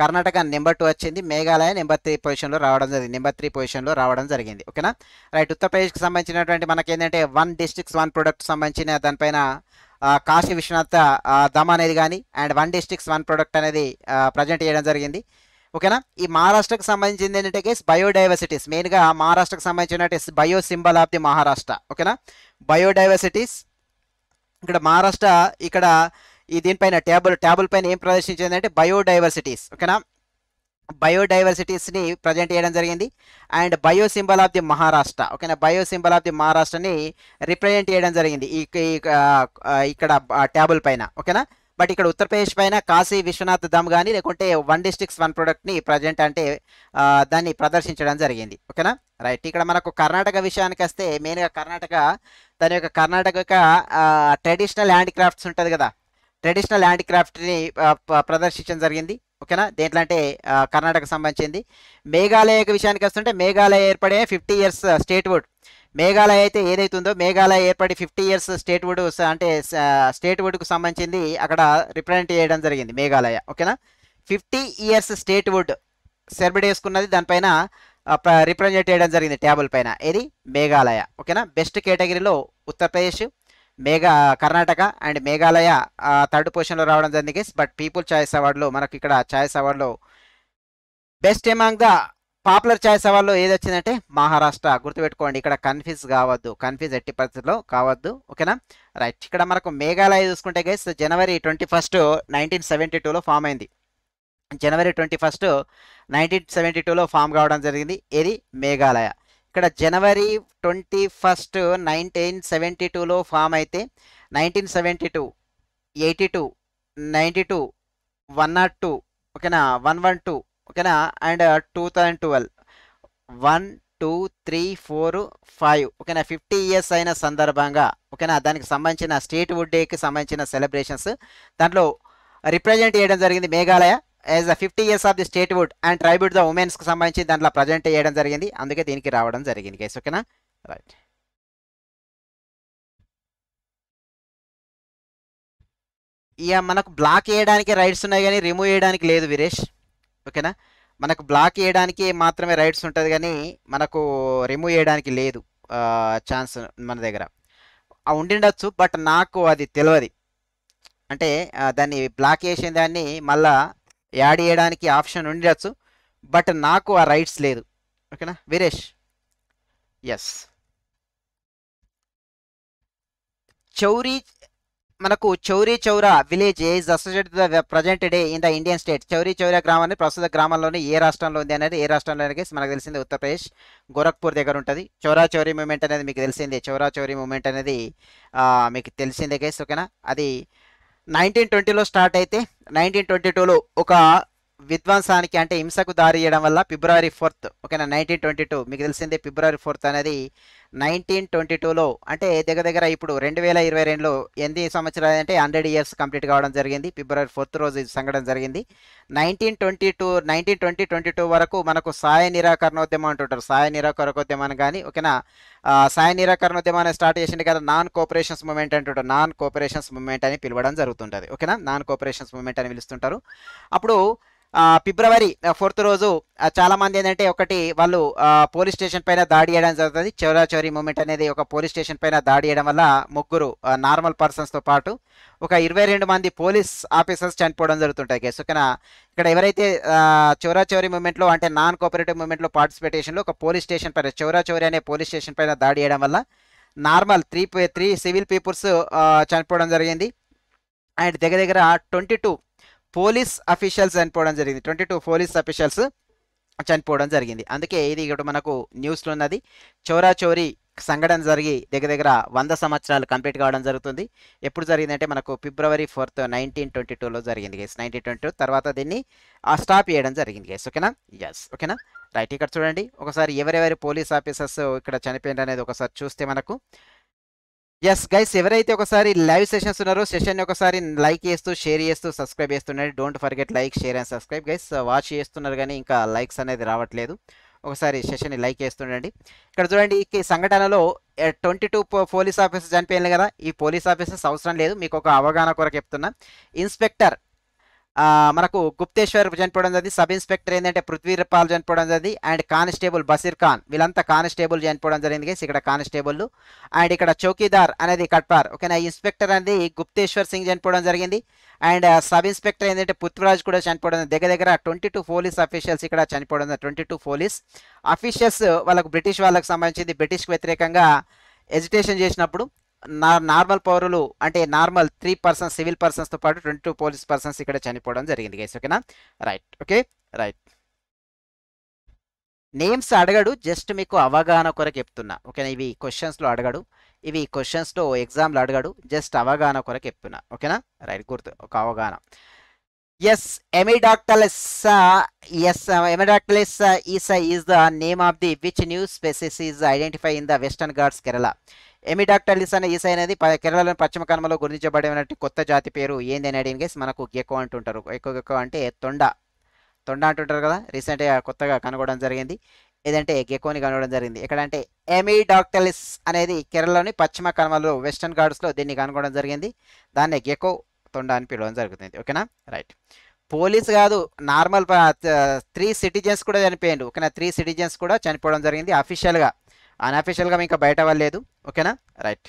Karnataka number two వచ్చింది, మేఘాలయ నెంబర్ త్రీ పొజిషన్లో రావడం జరిగింది, నెంబర్ త్రీ పొజిషన్లో రావడం జరిగింది ఓకేనా. రైట్. ఉత్తరప్రదేశ్కి సంబంధించినటువంటి మనకి ఏంటంటే వన్ డిస్ట్రిక్ట్స్ వన్ ప్రొడక్ట్ సంబంధించిన దానిపైన కాశీ విశ్వనాథ్ ధమ్ అనేది కానీ and one districts one product అనేది ప్రజెంట్ చేయడం జరిగింది ఓకేనా. ఈ మహారాష్ట్రకు సంబంధించింది ఏంటంటే కేస్ బయోడైవర్సిటీస్, మెయిన్గా మహారాష్ట్రకు సంబంధించిన bio symbol of the Maharashtra ఓకేనా. బయోడైవర్సిటీస్ ఇక్కడ మహారాష్ట్ర ఇక్కడ ఈ దీనిపైన టేబుల్ టేబుల్ పైన ఏం ప్రదర్శించింది అంటే బయోడైవర్సిటీస్ ఓకేనా. బయోడైవర్సిటీస్ని ప్రజెంట్ చేయడం జరిగింది and bio symbol of the Maharashtra ఓకేనా. బయో సింబల్ ఆఫ్ ది మహారాష్ట్రని రిప్రజెంట్ చేయడం జరిగింది ఈ ఇక్కడ టేబుల్ పైన ఓకేనా. బట్ ఇక్కడ ఉత్తరప్రదేశ్ పైన కాశీ విశ్వనాథ్ ధమ్ కానీ లేకుంటే వన్ డిస్ట్రిక్ట్స్ వన్ ప్రొడక్ట్ని ప్రజెంట్ అంటే దాన్ని ప్రదర్శించడం జరిగింది ఓకేనా. రైట్. ఇక్కడ మనకు కర్ణాటక విషయానికి వస్తే మెయిన్గా కర్ణాటక దాని యొక్క కర్ణాటక యొక్క ట్రెడిషనల్ హ్యాండ్ క్రాఫ్ట్స్ ఉంటుంది కదా, ట్రెడిషనల్ హ్యాండ్ క్రాఫ్ట్ని ప్రదర్శించడం జరిగింది ఓకేనా. దేంట్లో అంటే కర్ణాటక సంబంధించింది. మేఘాలయ విషయానికి వస్తుంటే మేఘాలయ ఏర్పడే ఫిఫ్టీ ఇయర్స్ స్టేట్వుడ్, మేఘాలయ అయితే ఏదైతుందో మేఘాలయ ఏర్పడి ఫిఫ్టీ ఇయర్స్ స్టేట్వుడ్ అంటే స్టేట్వుడ్కు సంబంధించింది అక్కడ రిప్రజెంట్ చేయడం జరిగింది మేఘాలయ ఓకేనా. ఫిఫ్టీ ఇయర్స్ స్టేట్వుడ్ సెలబ్రేట్ చేసుకున్నది, దానిపైన రిప్రజెంట్ చేయడం జరిగింది టేబుల్ పైన, ఏది మేఘాలయ ఓకేనా. బెస్ట్ కేటగిరీలో ఉత్తరప్రదేశ్ మేఘా కర్ణాటక అండ్ మేఘాలయ థర్డ్ పొజిషన్లో రావడం జరిగింది. బట్ పీపుల్ ఛాయిస్ అవార్డులో మనకి ఇక్కడ ఛాయిస్ అవార్డులో best among the popular choice అవార్డులో ఏది వచ్చిందంటే మహారాష్ట్ర. గుర్తుపెట్టుకోండి, ఇక్కడ కన్ఫ్యూజ్ కావద్దు, కన్ఫ్యూజ్ ఎట్టి పరిస్థితుల్లో కావద్దు ఓకేనా. రైట్. ఇక్కడ మనకు మేఘాలయ చూసుకుంటే గైస్ జనవరి ట్వంటీ ఫస్ట్ నైన్టీన్ సెవెంటీ టూలో ఫామ్ అయింది, జనవరి ట్వంటీ ఫస్ట్ నైన్టీన్ సెవెంటీ టూలో ఫామ్ కావడం జరిగింది ఏది మేఘాలయ. ఇక్కడ జనవరి ట్వంటీ ఫస్ట్ నైన్టీన్ సెవెంటీ టూలో ఫామ్ అయితే nineteen seventy two eighty two ninety two one nought two ఓకేనా, వన్ వన్ టూ ఓకేనా and two thousand twelve one two three four five ఓకేనా. ఫిఫ్టీ ఇయర్స్ అయిన సందర్భంగా ఓకేనా దానికి సంబంధించిన స్టేట్ వుడ్ డేకి సంబంధించిన సెలబ్రేషన్స్ దాంట్లో రిప్రజెంట్ చేయడం జరిగింది Meghalaya as the fifty years of the state would and tribute the ఉమెన్స్కి సంబంధించి దాంట్లో ప్రజెంట్ చేయడం జరిగింది, అందుకే దీనికి రావడం జరిగింది గైస్ ఓకేనా. రైట్. ఇక మనకు బ్లాక్ చేయడానికి రైట్స్ ఉన్నాయి కానీ రిమూవ్ చేయడానికి లేదు వీరేష్ ఓకేనా. మనకు బ్లాక్ చేయడానికి మాత్రమే రైట్స్ ఉంటుంది కానీ మనకు రిమూవ్ చేయడానికి లేదు ఛాన్స్ మన దగ్గర ఉండిండొచ్చు. బట్ నాకు అది తెలియదు, అంటే దాన్ని బ్లాక్ చేసిన దాన్ని మళ్ళీ యాడ్ చేయడానికి ఆప్షన్ ఉండొచ్చు, బట్ నాకు ఆ రైట్స్ లేదు ఓకేనా వీరేష్. ఎస్ చౌరీ మనకు Chauri Chaura village is associated to the present day in the Indian state. Chauri Chaura గ్రామాన్ని ప్రస్తుత గ్రామంలోని ఏ రాష్ట్రంలో ఉంది అనేది ఏ రాష్ట్రంలో మనకు తెలిసింది ఉత్తరప్రదేశ్ గోరఖ్పూర్ దగ్గర ఉంటుంది. చౌరా చౌరీ మూవ్మెంట్ అనేది మీకు తెలిసిందే, చౌరా చౌరీ మూవ్మెంట్ అనేది మీకు తెలిసిందే గైస్, ఓకేనా. అది నైన్టీన్ ట్వంటీలో స్టార్ట్ అయితే నైన్టీన్ ట్వంటీ టూలో ఒక విధ్వంసానికి అంటే హింసకు దారి చేయడం వల్ల ఫిబ్రవరి ఫోర్త్ ఓకేనా నైన్టీన్ ట్వంటీ టూ మీకు తెలిసిందే ఫిబ్రవరి ఫోర్త్ అనేది నైన్టీన్ ట్వంటీ టూలో అంటే దగ్గర దగ్గర ఇప్పుడు రెండు వేల ఇరవై రెండులో ఎన్ని సంవత్సరాలు అంటే హండ్రెడ్ ఇయర్స్ కంప్లీట్ కావడం జరిగింది. ఫిబ్రవరి ఫోర్త్ రోజు ఇది సంఘటన జరిగింది. Nineteen twenty two nineteen twenty twenty two వరకు మనకు సాయ నిరాకరణోద్యమం అంటుంటారు, సాయ నిరాకరణోద్యమాన్ని కానీ ఓకేనా, సాయ నిరాకరణోద్యమాన్ని స్టార్ట్ చేసింది కదా నాన్ కోఆపరేషన్స్ మూవ్మెంట్ అంటుంటారు, నాన్ కోఆపరేషన్స్ మూవ్మెంట్ అని పిలవడం జరుగుతుంటుంది ఓకేనా, నాన్ కోఆపరేషన్స్ మూవ్మెంట్ అని పిలుస్తుంటారు. అప్పుడు ఫిబ్రవరి ఫోర్త్ రోజు చాలామంది ఏంటంటే ఒకటి వాళ్ళు పోలీస్ స్టేషన్ పైన దాడి చేయడం జరుగుతుంది. చౌరా చౌరీ మూమెంట్ అనేది ఒక పోలీస్ స్టేషన్ పైన దాడి చేయడం వల్ల ముగ్గురు నార్మల్ పర్సన్స్తో పాటు ఒక ఇరవై రెండు మంది పోలీస్ ఆఫీసర్స్ చనిపోవడం జరుగుతుంటాయి కేసు ఓకేనా. ఇక్కడ ఎవరైతే చౌరా చౌరీ మూమెంట్లో అంటే నాన్ కోఆపరేటివ్ మూమెంట్లో పార్టిసిపేషన్లో ఒక పోలీస్ స్టేషన్ పైన చౌరా చౌరీ అనే పోలీస్ స్టేషన్ పైన దాడి చేయడం వల్ల normal three three civil peoples చనిపోవడం జరిగింది. అండ్ దగ్గర దగ్గర ట్వంటీ టూ పోలీస్ అఫీషియల్స్ చనిపోవడం జరిగింది, ట్వంటీ టూ పోలీస్ అఫీషియల్స్ చనిపోవడం జరిగింది. అందుకే ఇది ఇక్కడ మనకు న్యూస్లో ఉన్నది. చౌరా చౌరీ సంఘటన జరిగి దగ్గర దగ్గర వంద సంవత్సరాలు కంప్లీట్ కావడం జరుగుతుంది. ఎప్పుడు జరిగిందంటే మనకు ఫిబ్రవరి ఫోర్త్ నైన్టీన్ ట్వంటీ టూలో జరిగింది గైస్, నైన్టీన్ ట్వంటీ టూ తర్వాత దీన్ని స్టాప్ చేయడం జరిగింది గైస్ ఓకేనా. ఎస్ ఓకేనా రైట్. ఇక్కడ చూడండి ఒకసారి ఎవరెవరి పోలీస్ ఆఫీసర్స్ ఇక్కడ చనిపోయింది అనేది ఒకసారి చూస్తే మనకు ఎస్ గైస్, ఎవరైతే ఒకసారి లైవ్ సెషన్స్ ఉన్నారో సెషన్ని ఒకసారి లైక్ చేస్తూ షేర్ చేస్తూ సబ్స్క్రైబ్ చేస్తున్నారు. Don't forget like share and subscribe guys. Watch చేస్తున్నారు కానీ ఇంకా లైక్స్ అనేది రావట్లేదు, ఒకసారి సెషన్ని లైక్ చేస్తుండండి. ఇక్కడ చూడండి ఈ సంఘటనలో ట్వంటీ టూ పోలీస్ ఆఫీసర్స్ చనిపోయింది కదా, ఈ పోలీస్ ఆఫీసర్స్ అవసరం లేదు, మీకు ఒక అవగాహన కొరకు చెప్తున్నా. ఇన్స్పెక్టర్ మనకు గుప్తేశ్వర్ చనిపోవడం జరిగింది, సబ్ ఇన్స్పెక్టర్ ఏంటంటే పృథ్వీపాల్ చనిపోవడం జరిగింది, అండ్ కానిస్టేబుల్ బసీర్ ఖాన్ వీళ్ళంతా కానిస్టేబుల్ చనిపోవడం జరిగింది గైస్. ఇక్కడ కానిస్టేబుల్ అండ్ ఇక్కడ చౌకీదార్ అనేది కట్పార్ ఓకేనా. ఇన్స్పెక్టర్ అనేది గుప్తేశ్వర్ సింగ్ చనిపోవడం జరిగింది అండ్ సబ్ ఇన్స్పెక్టర్ ఏంటంటే పృథ్వీరాజ్ కూడా చనిపోవడం, దగ్గర దగ్గర ట్వంటీ టూ పోలీస్ అఫీషియల్స్ ఇక్కడ చనిపోవడం, ట్వంటీ టూ పోలీస్ అఫీషియల్స్ వాళ్ళకు బ్రిటిష్ వాళ్ళకు సంబంధించింది బ్రిటిష్కు వ్యతిరేకంగా ఎజిటేషన్ చేసినప్పుడు నార్మల్ పౌరులు అంటే నార్మల్ త్రీ పర్సన్స్ సివిల్ పర్సన్స్తో పాటు ట్వంటీ టూ పోలీస్ పర్సన్స్ ఇక్కడ చనిపోవడం జరిగింది గైస్ ఓకేనా రైట్ ఓకే రైట్. నేమ్స్ అడగడు, జస్ట్ మీకు అవగాహన కొరకు చెప్తున్నా ఓకేనా. ఇవి క్వశ్చన్స్లో అడగడు, ఇవి క్వశ్చన్స్లో ఎగ్జామ్లో అడగడు, జస్ట్ అవగాహన కొరకు చెప్తున్నా ఓకేనా రైట్. గుర్తు ఒక అవగాహన. ఎస్ ఎమిడాక్టలిస్ ఎస్ ఎమిడాక్టలిస్ ఈసా is the name of the which new species is identify in the western Ghats Kerala. ఎమిడాక్టలిస్ అనే ఈసా అనేది కేరళలోని పశ్చిమ కనుమలో గుర్తించబడినటువంటి కొత్త జాతి పేరు ఏంది అని అడిగిన మనకు గెకో అంటుంటారు. ఎకో గెకో అంటే తొండ, తొండ అంటుంటారు కదా, రీసెంట్గా కొత్తగా కనుగొనడం జరిగింది. ఏదంటే గెకోని కనుగొనడం జరిగింది ఎక్కడంటే ఎమిడాక్టలిస్ అనేది కేరళలోని పశ్చిమ కనుమలో వెస్టర్న్ ఘాట్స్లో దీన్ని కనుగొనడం జరిగింది. దాన్ని గెకో తొండ అని పిలవడం జరుగుతుంది ఓకేనా రైట్. పోలీస్ కాదు నార్మల్ త్రీ సిటిజన్స్ కూడా చనిపోయిండు ఓకేనా, త్రీ సిటిజన్స్ కూడా చనిపోవడం జరిగింది అఫీషియల్గా, అన్అఫీషియల్గా ఇంకా బయట అవ్వలేదు ఓకేనా రైట్.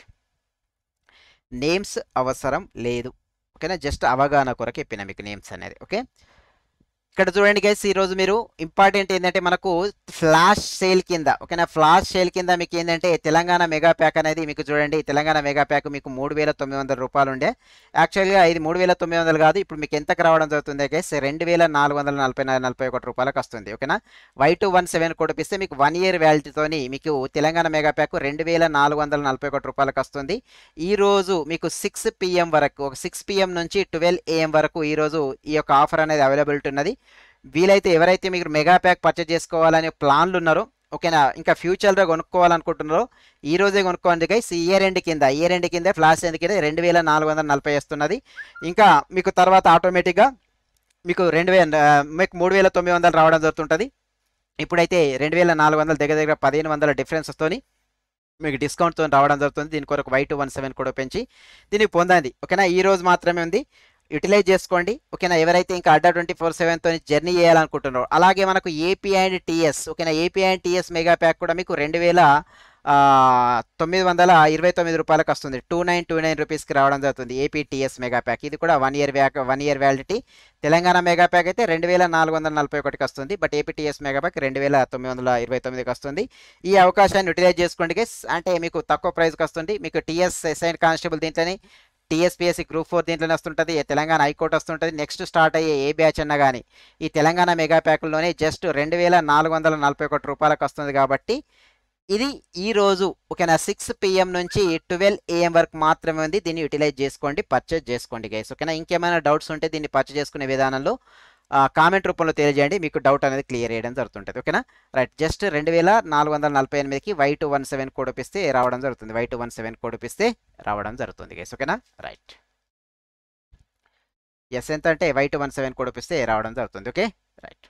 నేమ్స్ అవసరం లేదు ఓకేనా, జస్ట్ అవగాహన కొరకు చెప్పిన మీకు నేమ్స్ అనేది ఓకే. ఇక్కడ చూడండి గైస్ ఈరోజు మీరు ఇంపార్టెంట్ ఏంటంటే మనకు ఫ్లాష్ సేల్ కింద ఓకేనా, ఫ్లాష్ సేల్ కింద మీకు ఏంటంటే తెలంగాణ మెగా ప్యాక్ అనేది మీకు చూడండి. తెలంగాణ మెగా ప్యాక్ మీకు మూడు వేల తొమ్మిది వందల రూపాయలు ఉండే, యాక్చువల్గా ఇది మూడు వేల తొమ్మిది వందలు కాదు, ఇప్పుడు మీకు ఎంతకు రావడం జరుగుతుంది గైస్ రెండు వేల నాలుగు వందల నలభై నలభై ఒకటి రూపాయలకు వస్తుంది ఓకేనా. Y two one seven code ఇస్తే మీకు వన్ ఇయర్ వ్యాలిటీతోని మీకు తెలంగాణ మెగా ప్యాక్ రెండు వేల నాలుగు వందల నలభై ఒకటి రూపాయలకు వస్తుంది. ఈరోజు మీకు సిక్స్ పిఎం వరకు సిక్స్ పిఎం నుంచి ట్వెల్వ్ ఏఎం వరకు ఈరోజు ఈ యొక్క ఆఫర్ అనేది అవైలబిలిటీ ఉన్నది. వీలైతే ఎవరైతే మీరు మెగా ప్యాక్ పర్చేజ్ చేసుకోవాలనే ప్లాన్లు ఉన్నారో ఓకేనా, ఇంకా ఫ్యూచర్లో కొనుక్కోవాలనుకుంటున్నారో ఈ రోజే కొనుక్కోండి గైస్. ఇయర్ ఎండ్ కింద ఇయర్ ఎండ్ కింద ఫ్లాష్ ఎండ్ కింద రెండు వేల నాలుగు వందల నలభై వస్తున్నది. ఇంకా మీకు తర్వాత ఆటోమేటిక్గా మీకు రెండు వేల మీకు మూడు వేల తొమ్మిది వందలు రావడం జరుగుతుంటుంది. ఇప్పుడైతే రెండు వేల నాలుగు వందల దగ్గర దగ్గర పదిహేను వందల డిఫరెన్స్తోని మీకు డిస్కౌంట్తో రావడం జరుగుతుంది. దీని కొరకు వై టూ వన్ సెవెన్ కూడా పెంచి దీన్ని పొందండి ఓకేనా. ఈ రోజు మాత్రమే ఉంది, యూటిలైజ్ చేసుకోండి ఓకేనా. ఎవరైతే ఇంకా అడ్డా ట్వంటీ ఫోర్ సెవెన్తో జర్నీ చేయాలనుకుంటున్నారో. అలాగే మనకు ఏపీ అండ్ టీఎస్ ఓకేనా, AP and TS mega pack కూడా మీకు రెండు వేల తొమ్మిది వందల ఇరవై తొమ్మిది రూపాయలకు వస్తుంది, టూ నైన్ టూ నైన్ రూపీస్కి రావడం జరుగుతుంది ఏపీటీఎస్ మెగా ప్యాక్. ఇది కూడా one year pack one year validity. Telangana mega pack అయితే రెండు వేల నాలుగు వందల నలభై ఒకటికి వస్తుంది, బట్ ఏపీటీఎస్ మెగా ప్యాక్ రెండు వేల తొమ్మిది వందల ఇరవై తొమ్మిదికి వస్తుంది. ఈ అవకాశాన్ని యూటిలైజ్ చేసుకోండి గైస్, అంటే మీకు తక్కువ ప్రైస్కి వస్తుంది. మీకు టీఎస్ అసైన్డ్ కానిస్టేబుల్ దీంట్లోనే T S P S C Group four దీంట్లోనే వస్తుంటది, తెలంగాణ హైకోర్టు వస్తుంటది, నెక్స్ట్ స్టార్ట్ అయ్యే ఏ బ్యాచ్ అన్నా కానీ ఈ తెలంగాణ మెగా ప్యాక్లోనే జస్ట్ రెండు వేల నాలుగు వందల నలభై ఒకటి రూపాయలకు వస్తుంది. కాబట్టి ఇది ఈ రోజు ఓకేనా సిక్స్ పి ఎం నుంచి ట్వెల్వ్ ఏ ఎం వరకు మాత్రమే ఉంది. దీన్ని యూటిలైజ్ చేసుకోండి, పర్చేజ్ చేసుకోండి గైస్ ఓకేనా. ఇంకేమైనా డౌట్స్ ఉంటే దీన్ని పర్చేజ్ చేసుకునే విధానంలో కామెంట్ రూపంలో తెలియజేయండి, మీకు డౌట్ అనేది క్లియర్ చేయడం జరుగుతుంటుంది ఓకేనా. రైట్, జస్ట్ రెండు వేల నాలుగు వందల నలభై ఎనిమిదికి Y two one seven code ఇస్తే రావడం జరుగుతుంది, Y two one seven code ఇస్తే రావడం జరుగుతుంది గైస్ ఓకేనా. రైట్, ఎస్ ఎంత అంటే Y two one seven code ఇస్తే రావడం జరుగుతుంది ఓకే. రైట్,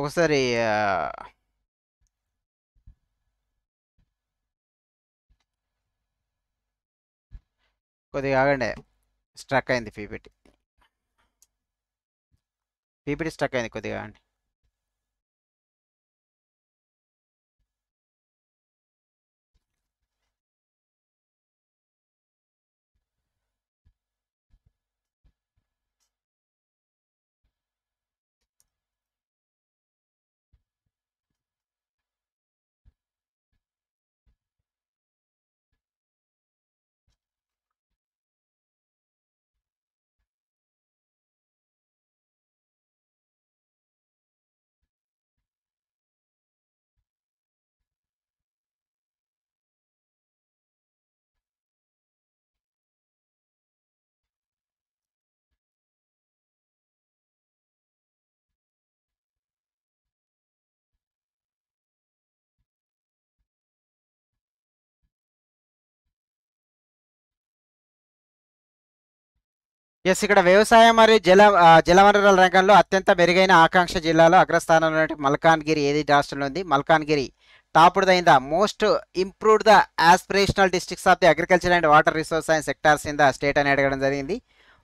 ఒకసారి కొద్దిగా ఆగండి, స్ట్రక్ అయింది పీపీటీ పీపీటీ స్ట్రక్ అయింది, కొద్దిగా ఆగండి. ఎస్, ఇక్కడ వ్యవసాయం మరియు జల జలవనరుల రంగంలో అత్యంత మెరుగైన ఆకాంక్ష జిల్లాలో అగ్రస్థానంలో మల్కాన్గిరి ఏది రాష్ట్రంలో ఉంది? Malkangiri topped the in the most improved the aspirational districts of the agriculture and water resource and sectors in the state అని అడగడం జరిగింది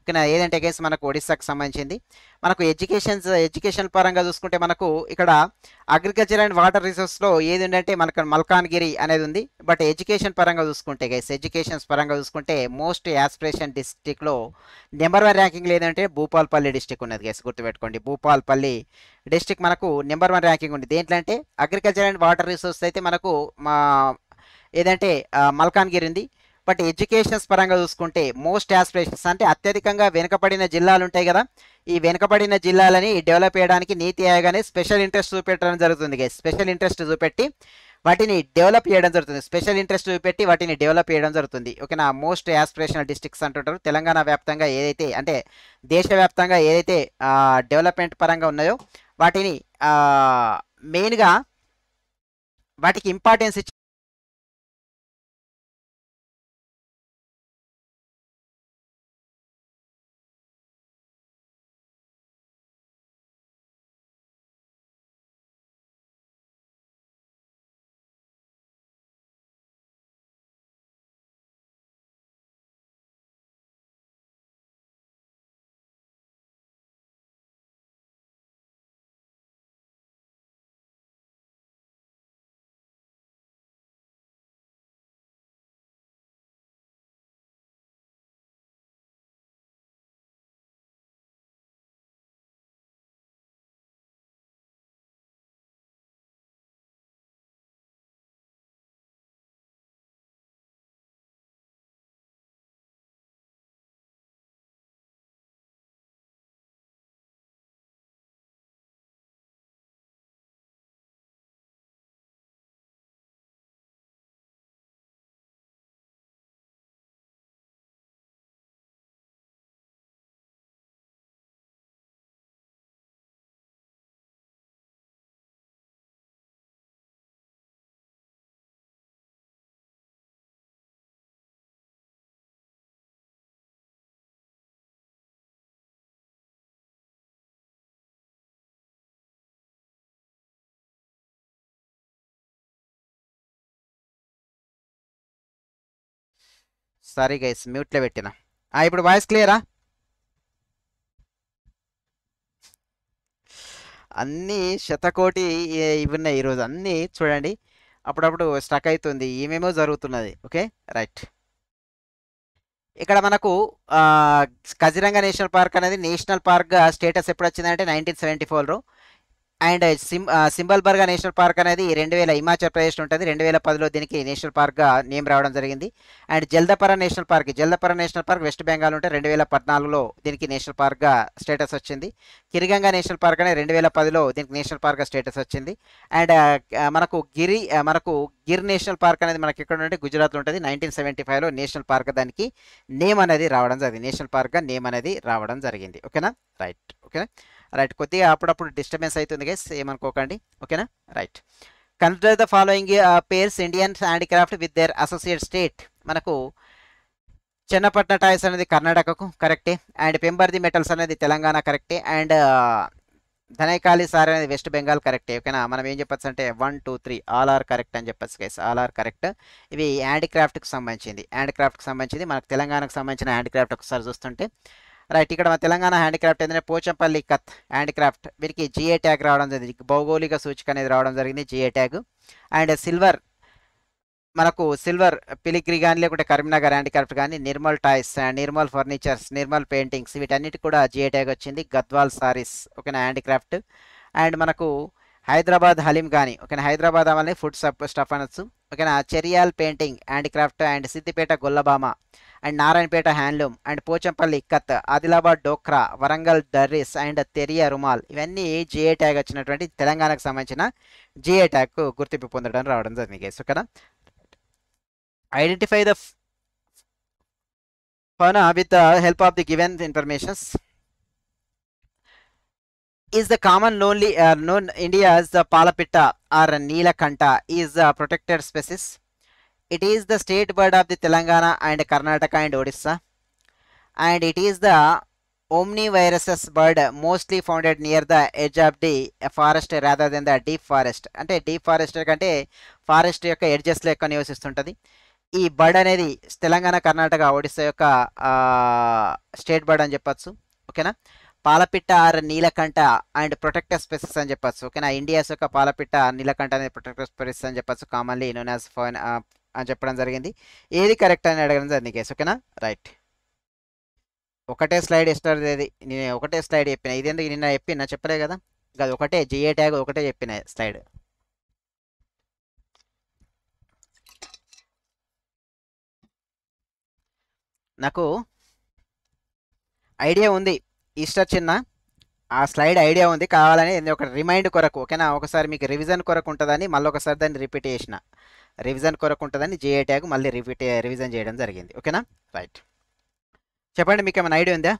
ఓకేనా. ఏదంటే కేసు మనకు ఒడిశాకు సంబంధించింది. మనకు ఎడ్యుకేషన్ ఎడ్యుకేషన్ పరంగా చూసుకుంటే మనకు ఇక్కడ అగ్రికల్చర్ అండ్ వాటర్ రిసోర్స్లో ఏది ఉందంటే మనకు మల్కాన్గిరి అనేది ఉంది. బట్ ఎడ్యుకేషన్ పరంగా చూసుకుంటే గైస్ ఎడ్యుకేషన్స్ పరంగా చూసుకుంటే మోస్ట్ యాస్పిరేషన్ డిస్టిక్లో నెంబర్ వన్ ర్యాంకింగ్లో ఏదంటే భూపాల్పల్లి డిస్టిక్ ఉన్నది గైస్, గుర్తుపెట్టుకోండి. భూపాల్పల్లి డిస్టిక్ మనకు నెంబర్ వన్ ర్యాంకింగ్ ఉంది. దేంట్లో అంటే అగ్రికల్చర్ అండ్ వాటర్ రిసోర్స్ అయితే మనకు మా ఏదంటే మల్కాన్గిరి ఉంది. బట్ ఎడ్యుకేషన్స్ పరంగా చూసుకుంటే మోస్ట్ యాస్పిరేషన్స్ అంటే అత్యధికంగా వెనుకబడిన జిల్లాలు ఉంటాయి కదా, ఈ వెనుకబడిన జిల్లాలని డెవలప్ చేయడానికి నీతి ఆయోగానే స్పెషల్ ఇంట్రెస్ట్ చూపెట్టడం జరుగుతుంది గైస్. స్పెషల్ ఇంట్రెస్ట్ చూపెట్టి వాటిని డెవలప్ చేయడం జరుగుతుంది, స్పెషల్ ఇంట్రెస్ట్ చూపెట్టి వాటిని డెవలప్ చేయడం జరుగుతుంది ఓకేనా. మోస్ట్ యాస్పిరేషనల్ డిస్ట్రిక్ట్స్ అంటుంటారు. తెలంగాణ వ్యాప్తంగా ఏదైతే అంటే దేశవ్యాప్తంగా ఏదైతే డెవలప్మెంట్ పరంగా ఉన్నాయో వాటిని మెయిన్గా వాటికి ఇంపార్టెన్స్ ఇచ్చి సారీ గైస్ మ్యూట్లో పెట్టినా. ఇప్పుడు వాయిస్ క్లియరా? అన్నీ శతకోటి ఇవి ఉన్నాయి ఈరోజు, అన్నీ చూడండి అప్పుడప్పుడు స్టక్ అవుతుంది, ఏమేమో జరుగుతున్నది. Okay right. ఇక్కడ మనకు కజిరంగా నేషనల్ పార్క్ అనేది నేషనల్ పార్క్గా స్టేటస్ ఎప్పుడు వచ్చిందంటే నైన్టీన్ సెవెంటీ ఫోర్లో. అండ్ సిమ్ సింబల్బర్గా నేషనల్ పార్క్ అనేది రెండు వేల హిమాచల్ ప్రదేశ్ ఉంటుంది, రెండు వేల పదిలో దీనికి నేషనల్ పార్క్గా నేమ్ రావడం జరిగింది. And Jaldapara national park, Jaldapara national park west Bengal ఉంటే రెండు వేల పద్నాలుగులో దీనికి నేషనల్ పార్క్గా స్టేటస్ వచ్చింది. కిరిగంగా నేషనల్ పార్క్ అనేది రెండు వేల పదిలో దీనికి నేషనల్ పార్క్గా స్టేటస్ వచ్చింది. అండ్ మనకు గిరి మనకు గిర్ నేషనల్ పార్క్ అనేది మనకి ఎక్కడ ఉంటే గుజరాత్లో ఉంటుంది, నైన్టీన్ సెవెంటీ ఫైవ్లో నేషనల్ పార్క్ దానికి నేమ్ అనేది రావడం జరిగింది, నేషనల్ పార్క్గా నేమ్ అనేది రావడం జరిగింది. ఓకేనా రైట్. ఓకేనా రైట్. కొద్దిగా అప్పుడప్పుడు డిస్టర్బెన్స్ అవుతుంది గైస్, ఏమనుకోకండి. ఓకేనా right. Consider the following pairs Indian handicraft with their associate state. మనకు చెన్నపట్న టాయ్స్ అనేది కర్ణాటకకు కరెక్టే, అండ్ పెంబర్ది మెటల్స్ అనేది తెలంగాణ కరెక్టే, అండ్ ధనైకాళి సార్ అనేది వెస్ట్ బెంగాల్ కరెక్టే. ఓకేనా మనం ఏం చెప్పచ్చు అంటే one two three all are correct అని చెప్పచ్చు గైస్, ఆల్ ఆర్ కరెక్ట్. ఇవి హ్యాండిక్రాఫ్ట్కి సంబంధించింది, హ్యాండిక్రాఫ్ట్కి సంబంధించింది. మనకు తెలంగాణకు సంబంధించిన హ్యాండిక్రాఫ్ట్ ఒకసారి చూస్తుంటే రైట్. ఇక్కడ మన తెలంగాణ హ్యాండిక్రాఫ్ట్ ఏంటంటే పోచంపల్లి కత్ హ్యాండిక్రాఫ్ట్, వీరికి జిఏ ట్యాగ్ రావడం జరిగింది, భౌగోళిక సూచిక అనేది రావడం జరిగింది జిఏ ట్యాగ్. అండ్ సిల్వర్ మనకు సిల్వర్ పిలిగ్రి కానీ లేకుంటే కరీంనగర్ హ్యాండిక్రాఫ్ట్ కానీ, Nirmal toys, Nirmal furnitures, Nirmal paintings, వీటన్నిటి కూడా జిఏ ట్యాగ్ వచ్చింది. గద్వాల్ సారీస్ ఓకేనా హ్యాండిక్రాఫ్ట్. అండ్ మనకు హైదరాబాద్ హలీం కానీ ఓకేనా, హైదరాబాద్ అమల్ని ఫుడ్ స్టఫ్ అనొచ్చు ఓకేనా. Cheriyal painting handicraft, and Siddipet Gollabhama, and Narayanpet handloom, and Pochampally ikat, Adilabad Dokra, Warangal durries, and Telia Rumal, ఇవన్నీ జిఏ ట్యాగ్ వచ్చినటువంటి తెలంగాణకు సంబంధించిన జిఏ ట్యాగ్కు గుర్తింపు పొందడం రావడం జరిగింది కదా. Identify the fauna with the help of the given informations. Is the common lonely, uh, known India as the Palapitta or Nilakantha is a protected species. It is the state bird of the Telangana and Karnataka and Odisha, and it is the omnivorous bird mostly found near the edge of the forest rather than the deep forest. Ante deep forest kante forest yokka edges lo ekka nivasistuntadi. Ee bird anedi Telangana, Karnataka, Odisha yokka state bird ani cheppachchu okayna. పాలపిట్ట or నీలకంఠ and protected species అని చెప్పచ్చు ఓకేనా. India's యొక్క పాలపిట్ట నీలకంఠ అనేది protected species అని చెప్పచ్చు, commonly known as phone అని చెప్పడం జరిగింది. ఏది కరెక్ట్ అని అడగడం జరిగింది ఓకేనా రైట్. ఒకటే స్లైడ్ ఇస్తారు, ఏది నేను ఒకటే స్లైడ్ చెప్పిన, ఇది ఎందుకు నిన్న చెప్పిన చెప్పలే కదా, అది ఒకటే జిఏ ట్యాగ్ ఒకటే చెప్పిన స్లైడ్. నాకు ఐడియా ఉంది ఈస్టర్ చిన్న ఆ స్లైడ్ ఐడియా ఉంది, కావాలని ఒక రిమైండ్ కొరకు ఓకేనా, ఒకసారి మీకు రివిజన్ కొరకు ఉంటుందని మళ్ళీ ఒకసారి దాన్ని రిపీట్ చేసిన, రివిజన్ కొరకు ఉంటుందని జిఏ ట్యాగ్ మళ్ళీ రిపీట్ రివిజన్ చేయడం జరిగింది ఓకేనా రైట్. చెప్పండి మీకు ఏమైనా ఐడియా ఉందా?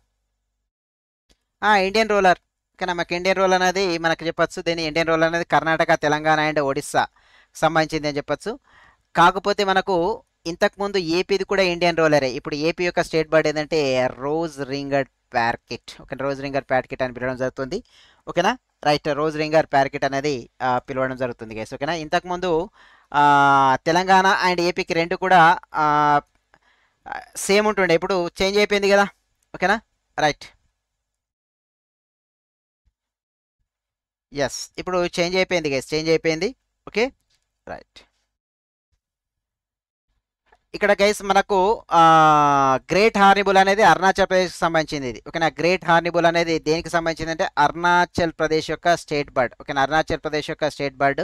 ఇండియన్ రోలర్ ఓకేనా, మాకు ఇండియన్ రోలర్ అనేది మనకు చెప్పచ్చు, దీని ఇండియన్ రోలర్ అనేది కర్ణాటక, తెలంగాణ అండ్ ఒడిస్సా సంబంధించింది అని చెప్పచ్చు. కాకపోతే మనకు ఇంతకుముందు ఏపీది కూడా ఇండియన్ రోలరే, ఇప్పుడు ఏపీ యొక్క స్టేట్ బర్డ్ ఏంటంటే rose ringer parakeet okay, rose ringer parakeet అని పిలవడం జరుగుతుంది ఓకేనా రైట్. రోజ్ రింగర్ ప్యార్కిట్ అనేది పిలవడం జరుగుతుంది గైస్ ఓకేనా. ఇంతకుముందు తెలంగాణ అండ్ ఏపీకి రెండు కూడా సేమ్ ఉంటుండే, ఇప్పుడు చేంజ్ అయిపోయింది కదా ఓకేనా రైట్. ఎస్ ఇప్పుడు చేంజ్ అయిపోయింది గైస్, చేంజ్ అయిపోయింది ఓకే రైట్. ఇక్కడ గైస్ మనకు గ్రేట్ హార్నిబుల్ అనేది అరుణాచల్ ప్రదేశ్కి సంబంధించింది ఇది ఓకేనా. గ్రేట్ హార్నిబుల్ అనేది దేనికి సంబంధించింది అంటే అరుణాచల్ ప్రదేశ్ యొక్క స్టేట్ బర్డ్ ఓకేనా, అరుణాచల్ ప్రదేశ్ యొక్క స్టేట్ బర్డ్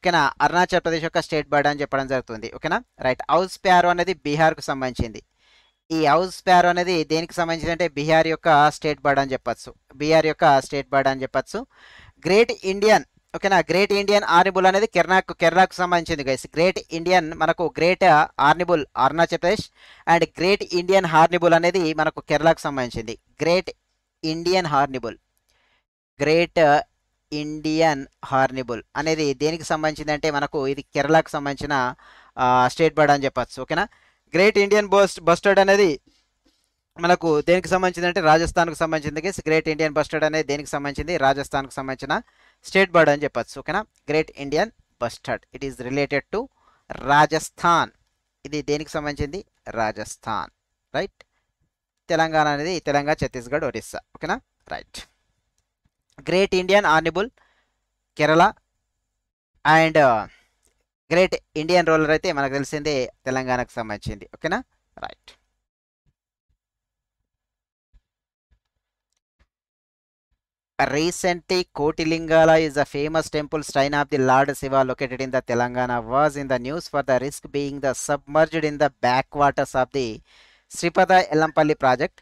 ఓకేనా, అరుణాచల్ ప్రదేశ్ యొక్క స్టేట్ బర్డ్ అని చెప్పడం జరుగుతుంది ఓకేనా రైట్. హౌస్ ప్యారో అనేది బీహార్కు సంబంధించింది, ఈ హౌస్ ప్యారో అనేది దేనికి సంబంధించింది అంటే బీహార్ యొక్క స్టేట్ బర్డ్ అని చెప్పచ్చు, బీహార్ యొక్క స్టేట్ బర్డ్ అని చెప్పచ్చు. గ్రేట్ ఇండియన్ ఓకేనా, గ్రేట్ ఇండియన్ ఆర్నిబుల్ అనేది కేరళకు కేరళకు సంబంధించింది గైస్. గ్రేట్ ఇండియన్ మనకు great hornbill Arunachal Pradesh, and great Indian hornbill అనేది మనకు కేరళకు సంబంధించింది. Great Indian hornbill, great Indian hornbill అనేది దేనికి సంబంధించింది అంటే మనకు ఇది కేరళకు సంబంధించిన స్టేట్ బర్డ్ అని చెప్పచ్చు ఓకేనా. గ్రేట్ ఇండియన్ బస్ట్ బస్టర్డ్ అనేది మనకు దేనికి సంబంధించింది అంటే రాజస్థాన్కు సంబంధించింది గైస్. గ్రేట్ ఇండియన్ బస్టర్డ్ అనేది దేనికి సంబంధించింది, రాజస్థాన్కు సంబంధించిన స్టేట్ బర్డ్ అని చెప్పచ్చు ఓకేనా. Great Indian bustard it is related to Rajasthan, ఇది దేనికి సంబంధించింది రాజస్థాన్ రైట్. తెలంగాణ అనేది తెలంగాణ, ఛత్తీస్గఢ్, ఒరిస్సా ఓకేనా right. Great Indian hornbill Kerala, and great Indian roller అయితే మనకు తెలిసిందే తెలంగాణకు సంబంధించింది. ఓకేనా, right. Recently, Kotilingala is a famous temple shrine of the Lord Shiva located in the Telangana was in the news for the risk being the submerged in the backwaters of the Sripada Ellampalli project.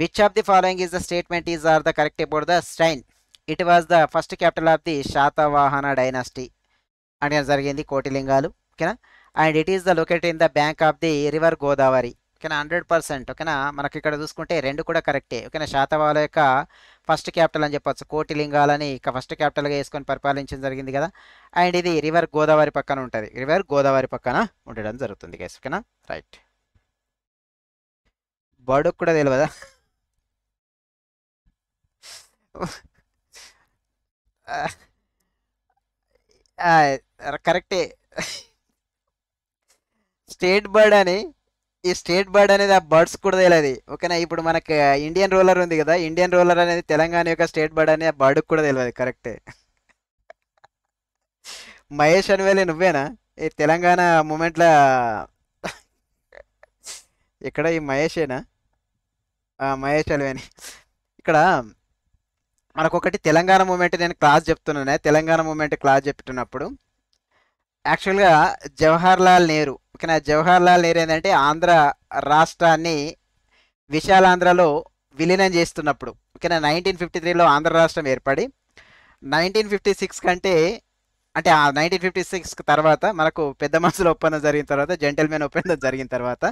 Which of the following is the statement is are the correct about the shrine? It was the first capital of the Shatavahana dynasty. And here Zargindi Kotilingalu, okay, and it is the located in the bank of the river Godavari. Hundred percent. ఓకేనా, మనకి ఇక్కడ చూసుకుంటే రెండు కూడా కరెక్టే. ఓకేనా, శాతవాహనుల యొక్క ఫస్ట్ క్యాపిటల్ అని చెప్పొచ్చు. కోటిలింగాలని ఇక ఫస్ట్ క్యాపిటల్గా వేసుకొని పరిపాలించడం జరిగింది కదా. అండ్ ఇది రివర్ గోదావరి పక్కన ఉంటుంది, రివర్ గోదావరి పక్కన ఉండడం జరుగుతుంది గైస్. ఓకేనా, రైట్. బడుకు కూడా తెలియదా? కరెక్టే, స్టేట్ బర్డ్ అని. ఈ స్టేట్ బర్డ్ అనేది ఆ బర్డ్స్ కూడా తెలియదు. ఓకేనా, ఇప్పుడు మనకి ఇండియన్ రోలర్ ఉంది కదా, ఇండియన్ రోలర్ అనేది తెలంగాణ యొక్క స్టేట్ బర్డ్ అనేది ఆ బర్డ్కి కూడా తెలియదు. కరెక్టే మహేష్ అనివేలే, నువ్వేనా ఈ తెలంగాణ మూమెంట్ల ఇక్కడ ఈ మహేషేనా? మహేష్ అనివేని. ఇక్కడ మనకొకటి తెలంగాణ మూమెంట్ నేను క్లాస్ చెప్తున్నాను. తెలంగాణ మూమెంట్ క్లాస్ చెప్తున్నప్పుడు యాక్చువల్గా జవహర్లాల్ నెహ్రూ, ఓకేనా, జవహర్లాల్ నెహ్రూ ఏంటంటే ఆంధ్ర రాష్ట్రాన్ని విశాలాంధ్రలో విలీనం చేస్తున్నప్పుడు, ఓకేనా, నైన్టీన్ ఫిఫ్టీ త్రీలో ఆంధ్ర రాష్ట్రం ఏర్పడి నైన్టీన్ ఫిఫ్టీ సిక్స్ కంటే అంటే ఆ నైన్టీన్ ఫిఫ్టీ సిక్స్ తర్వాత మనకు పెద్ద మనసుల ఒప్పందం జరిగిన తర్వాత, జెంటల్మెన్ ఒప్పందం జరిగిన తర్వాత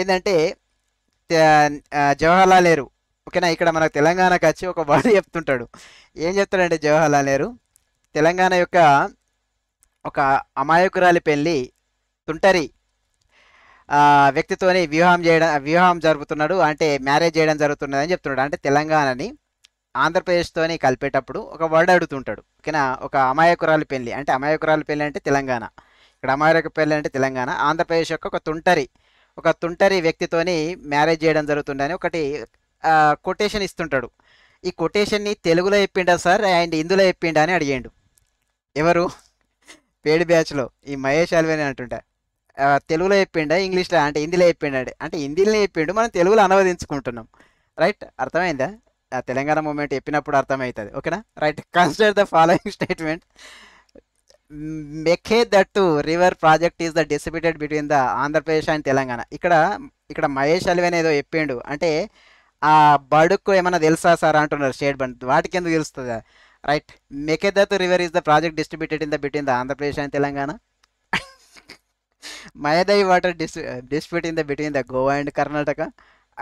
ఏంటంటే జవహర్లాల్ నెహ్రూ, ఓకేనా, ఇక్కడ మనకు తెలంగాణకు వచ్చి ఒక వర్డ్ చెప్తుంటాడు. ఏం చెప్తాడంటే జవహర్లాల్ నెహ్రూ, తెలంగాణ యొక్క ఒక అమాయకురాలి పెళ్ళి తుంటరి వ్యక్తితోనే వ్యూహం చేయడం వ్యూహం జరుపుతున్నాడు, అంటే మ్యారేజ్ చేయడం జరుగుతున్నది అని చెప్తున్నాడు. అంటే తెలంగాణని ఆంధ్రప్రదేశ్తోని కలిపేటప్పుడు ఒక వర్డ్ అడుగుతుంటాడు. ఓకేనా, ఒక అమాయకురాలి పెళ్ళి అంటే అమాయకురాలి పెళ్ళి అంటే తెలంగాణ, ఇక్కడ అమాయక పెళ్ళి అంటే తెలంగాణ, ఆంధ్రప్రదేశ్ యొక్క ఒక తుంటరి ఒక తుంటరి వ్యక్తితోని మ్యారేజ్ చేయడం జరుగుతుందని ఒకటి కొటేషన్ ఇస్తుంటాడు. ఈ కొటేషన్ని తెలుగులో చెప్పిండా సార్ అండ్ ఇందులో చెప్పిండా అని అడిగాడు. ఎవరు పేడ్ బ్యాచ్లో ఈ మహేష్ అల్వేని అంటుంటా, తెలుగులో చెప్పిండా ఇంగ్లీష్లో అంటే హిందీలో చెప్పిండా అంటే హిందీలో చెప్పిండు, మనం తెలుగులో అనువదించుకుంటున్నాం. రైట్, అర్థమైందా? తెలంగాణ మూమెంట్ చెప్పినప్పుడు అర్థమవుతుంది. ఓకేనా, right. Consider the following statement. Mekedatu river project is the distributed between the Andhra Pradesh and Telangana. ఇక్కడ ఇక్కడ మహేష్ అల్వేని ఏదో చెప్పిండు అంటే ఆ బడుకు ఏమన్నా తెలుసా సార్ అంటున్నారు స్టేట్ బండ్, వాటికి ఎందుకు తెలుస్తుందా? Right. మెకేదతు river is the project distributed in the between the Andhra Pradesh and Telangana. మయదై water dis distribute in the between the Goa and Karnataka.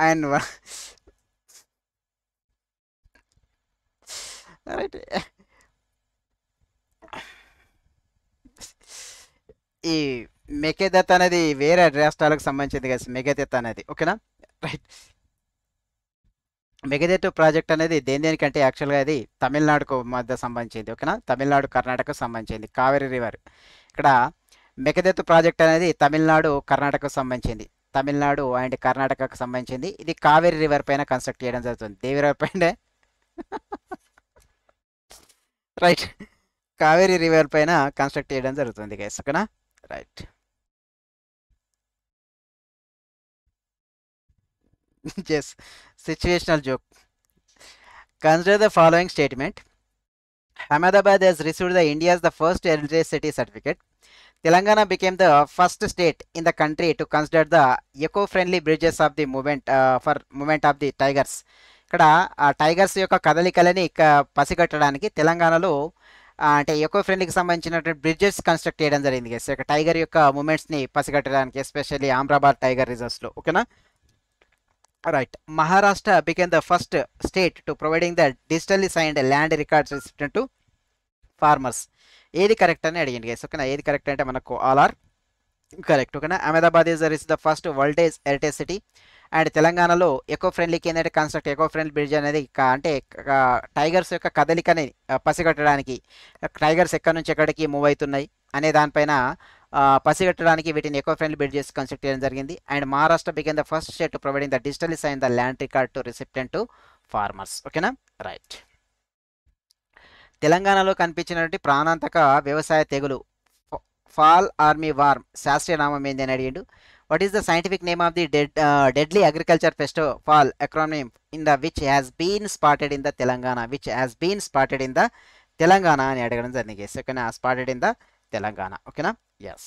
And right, ఈ మెకేదత్ అనేది వేరే రాష్ట్రాలకు సంబంధించింది కదా మెకేదత్ అనేది. ఓకేనా, రైట్. మెకేదట్టు ప్రాజెక్ట్ అనేది దేని దేనికంటే యాక్చువల్గా అది తమిళనాడుకు మధ్య సంబంధించింది. ఓకేనా, తమిళనాడు కర్ణాటకకు సంబంధించింది కావేరీ రివర్. ఇక్కడ మెకేదట్టు ప్రాజెక్ట్ అనేది తమిళనాడు కర్ణాటకకు సంబంధించింది, తమిళనాడు అండ్ కర్ణాటకకు సంబంధించింది. ఇది కావేరీ రివర్ పైన కన్స్ట్రక్ట్ చేయడం జరుగుతుంది, దేవి రివర్ పైన. రైట్, కావేరీ రివర్ పైన కన్స్ట్రక్ట్ చేయడం జరుగుతుంది గైస్. ఓకేనా, right. Yes, situational joke. Consider the following statement. Ahmedabad has received the India's the first electricity certificate. Telangana became the first state in the country to consider the eco-friendly bridges of the movement uh, for movement of the tigers. ఇక్కడ ఆ tigers యొక్క కదలికలని పసిగట్టడానికి తెలంగాణలో అంటే echo ఫ్రెండ్లీకి సంబంధించినటువంటి bridges construct చేయడం జరిగింది గైస్. Tiger యొక్క మూమెంట్స్ని పసిగట్టడానికి ఎస్పెషల్లీ ఆమ్రాబాద్ టైగర్ రిజర్వ్స్లో. ఓకేనా, right. Maharashtra became the first state to providing the digitally signed land records recipient to farmers. Edi correct ani adigindi guys. Okay na, edi correct ante manaku all are correct. Okay na, Ahmedabad is the first world is heritage city and Telangana lo eco friendly ki endante construct eco friendly bridge anedi ante tigers yokka kadalikani pasigattadaniki tigers ekkar nunchi ekkadiki move aitunnai ane danpaina పసిగట్టడానికి వీటిని eco friendly bridges construct చేయడం జరిగింది. And Maharashtra became the first state to providing the digital sign the land record to recipient to farmers. ఓకేనా, right. తెలంగాణలో కనిపించినటువంటి ప్రాణాంతక వ్యవసాయ తెగులు fall army worm. Shastriya Namam endani adigindu. What is the scientific name of the dead, uh, deadly agriculture pest fall acronym in the which has been spotted in the Telangana? Which has been spotted in the Telangana ani adagadam jarigindi. So kana spotted in the Telangana. Okay na? Yes.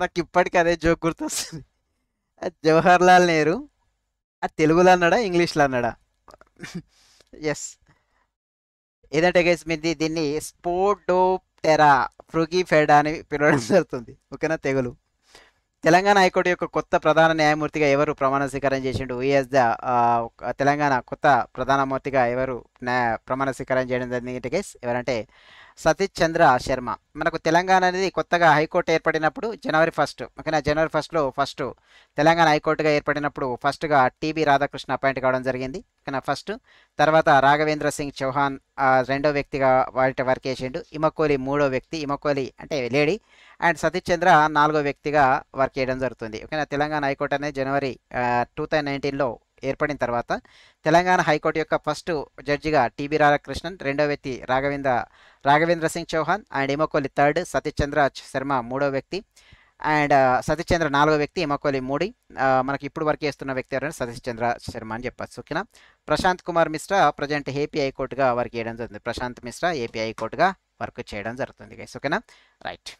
నాకు ఇప్పటికీ అదే joke గుర్తొస్తుంది. జవహర్ లాల్ నెహ్రూ అది తెలుగులో అన్నాడా ఇంగ్లీష్లో అన్నాడా? Yes ఏదంటే గైస్ మీది దీన్ని స్పోడోప్టెరా ఫ్రుగిఫెడా అని పిలవడం జరుగుతుంది. ఓకేనా? తెగులు. తెలంగాణ హైకోర్టు యొక్క కొత్త ప్రధాన న్యాయమూర్తిగా ఎవరు ప్రమాణ స్వీకారం చేసిండు? ఈఎస్ ద తెలంగాణ కొత్త ప్రధానమూర్తిగా ఎవరు ప్రమాణ స్వీకారం చేయడం జరిగింది గైస్? ఎవరంటే సతీష్ చంద్ర శర్మ. మనకు తెలంగాణ అనేది కొత్తగా హైకోర్టు ఏర్పడినప్పుడు జనవరి ఫస్ట్ ఓకేనా? జనవరి ఫస్ట్లో ఫస్ట్ తెలంగాణ హైకోర్టుగా ఏర్పడినప్పుడు ఫస్ట్గా టీబీ రాధాకృష్ణ అపాయింట్ కావడం జరిగింది ఓకేనా? ఫస్ట్ తర్వాత రాఘవేంద్ర సింగ్ చౌహాన్ రెండో వ్యక్తిగా వాటి వర్క్ చేసిండు. ఇమకోలి మూడో వ్యక్తి, ఇమకోలి అంటే లేడీ, అండ్ సతీష్ చంద్ర నాలుగో వ్యక్తిగా వర్క్ చేయడం జరుగుతుంది ఓకేనా? తెలంగాణ హైకోర్టు అనేది జనవరి టూ థౌజండ్ నైన్టీన్లో ఏర్పడిన తర్వాత తెలంగాణ హైకోర్టు యొక్క ఫస్ట్ జడ్జిగా టీబీ రాధాకృష్ణన్, రెండో వ్యక్తి రాఘవేంద్ర రాఘవేంద్ర సింగ్ చౌహాన్, అండ్ ఎమకోలి థర్డ్, సతీష్ చంద్ర శర్మ మూడో వ్యక్తి, అండ్ సతీష్ చంద్ర నాలుగో వ్యక్తి, ఎమకోలి మూడి. మనకి ఇప్పుడు వర్క్ చేస్తున్న వ్యక్తి ఎవరంటే సతీష్ చంద్ర శర్మ అని చెప్పచ్చు ఓకేనా? ప్రశాంత్ కుమార్ మిశ్రా ప్రజెంట్ ఏపీ హైకోర్టుగా వర్క్ చేయడం జరుగుతుంది. ప్రశాంత్ మిశ్రా ఏపీ హైకోర్టుగా వర్క్ చేయడం జరుగుతుంది గైస్ ఓకేనా? రైట్,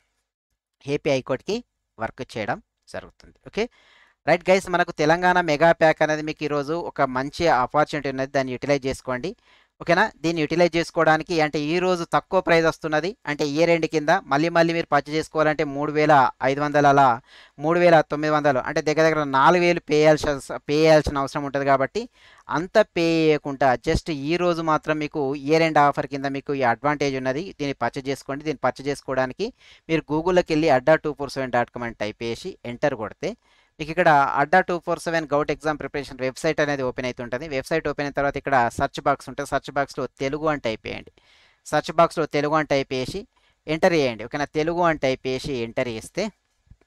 ఏపీ హైకోర్టుకి వర్క్ చేయడం జరుగుతుంది. ఓకే రైట్ గైస్, మనకు తెలంగాణ మెగా ప్యాక్ అనేది మీకు ఈరోజు ఒక మంచి ఆపర్చునిటీ ఉన్నది, దాన్ని యూటిలైజ్ చేసుకోండి ఓకేనా? దీన్ని యూటిలైజ్ చేసుకోవడానికి అంటే ఈరోజు తక్కువ ప్రైజ్ వస్తున్నది, అంటే ఇయర్ ఎండ్ కింద మళ్ళీ మళ్ళీ మీరు పర్చేజ్ చేసుకోవాలంటే మూడు వేల ఐదు వందల అలా మూడు వేల తొమ్మిది వందలు అంటే దగ్గర దగ్గర నాలుగు వేలు పే చేయాల్సిన పే చేయాల్సిన అవసరం ఉంటుంది. కాబట్టి అంత పే చేయకుండా జస్ట్ ఈ రోజు మాత్రం మీకు ఇయర్ ఎండ్ ఆఫర్ కింద మీకు ఈ అడ్వాంటేజ్ ఉన్నది, దీన్ని పర్చేజ్ చేసుకోండి. దీన్ని పర్చేజ్ చేసుకోవడానికి మీరు గూగుల్లోకి వెళ్ళి Adda two four seven dot com అని టైప్ చేసి ఎంటర్ కొడితే మీకు ఇక్కడ Adda two four seven govt exam preparation website అనేది ఓపెన్ అవుతుంటుంది. వెబ్సైట్ ఓపెన్ అయిన తర్వాత ఇక్కడ సర్చ్ బాక్స్ ఉంటుంది. సర్చ్ బాక్స్లో తెలుగు అని టైప్ చేయండి. సర్చ్ బాక్స్లో తెలుగు అని టైప్ చేసి ఎంటర్ చేయండి ఓకేనా? తెలుగు అని టైప్ చేసి ఎంటర్ చేస్తే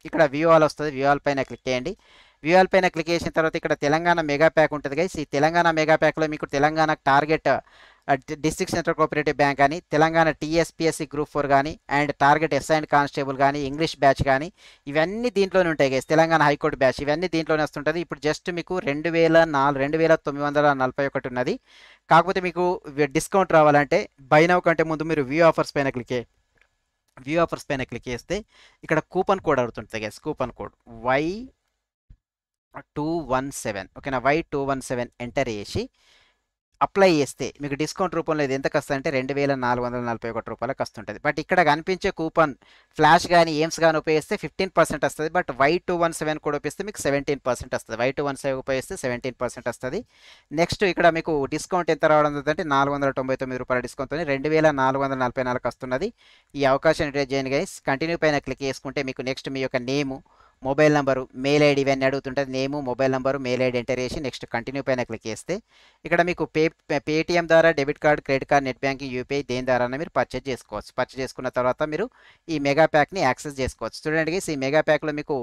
ఇక్కడ వ్యూ ఆల్ వస్తుంది. వ్యూ ఆల్ పైన క్లిక్ చేయండి. వ్యూ ఆల్ పైన క్లిక్ చేసిన తర్వాత ఇక్కడ తెలంగాణ మెగా ప్యాక్ ఉంటుంది గైస్. ఈ తెలంగాణ మెగా ప్యాక్లో మీకు Telangana target district central cooperative bank అని, తెలంగాణ టీఎస్పీఎస్సీ గ్రూప్ ఫోర్ కానీ, and target S and constable కానీ, ఇంగ్లీష్ బ్యాచ్ కానీ ఇవన్నీ దీంట్లోనే ఉంటాయి గైస్. తెలంగాణ హైకోర్టు బ్యాచ్ ఇవన్నీ దీంట్లోనే వస్తుంటుంది. ఇప్పుడు జస్ట్ మీకు రెండు వేల నాలుగు రెండు వేల తొమ్మిది వందల నలభై ఒకటి ఉన్నది. కాకపోతే మీకు డిస్కౌంట్ రావాలంటే బై నౌ కంటే ముందు మీరు వ్యూ ఆఫర్స్ పైన క్లిక్ చేయండి. వ్యూ ఆఫర్స్ పైన క్లిక్ చేస్తే ఇక్కడ కూపన్ కోడ్ అడుగుతుంటుంది guys. Coupon code Y two one seven ఓకేనా? Y two one seven enter చేసి అప్లై చేస్తే మీకు డిస్కౌంట్ రూపంలో ఇది ఎంత కస్తుంది అంటే రెండు వేల నాలుగు వందల నలభై ఒకటి రూపాయల కస్తుంటుంది. బట్ ఇక్కడ కనిపించే కూపన్ ఫ్లాష్ కానీ ఏమ్స్ కానీ ఉపయోగిస్తే ఫిఫ్టీన్ పర్సెంట్ వస్తుంది. But Y two one seven కూడా ఉపయోగిస్తే మీకు సెవెంటీన్ పర్సెంట్ వస్తుంది. వై టూ వన్ సెవెన్ ఉపయోగిస్తే సెవెంటీన్ పర్సెంట్ వస్తుంది. నెక్స్ట్ ఇక్కడ మీకు డిస్కౌంట్ ఎంత రావడం అంటే నాలుగు వందల తొంభై తొమ్మిది రూపాయల డిస్కౌంట్తో రెండు వేల నాలుగు వందల నలభై నాలుగు వస్తున్నది. ఈ అవకాశాన్ని యూటిలైజ్ చేయండి గైస్. కంటిన్యూ పైన క్లిక్ చేసుకుంటే మీకు నెక్స్ట్ మీ యొక్క name, mobile number, mail ID ఇవన్నీ అడుగుతుంటుంది. Name, mobile number, mail ID enter చేసి నెక్స్ట్ కంటిన్యూ పైన క్లిక్ చేస్తే ఇక్కడ మీకు పే పేటిఎం ద్వారా, debit card, credit card, net banking, UPI దేని ద్వారా మీరు పర్చేజ్ చేసుకోవచ్చు. పర్చేజ్ చేసుకున్న తర్వాత మీరు ఈ మెగా ప్యాక్ని యాక్సెస్ చేసుకోవచ్చు. చూడండి గైస్, ఈ మెగా ప్యాక్లో మీకు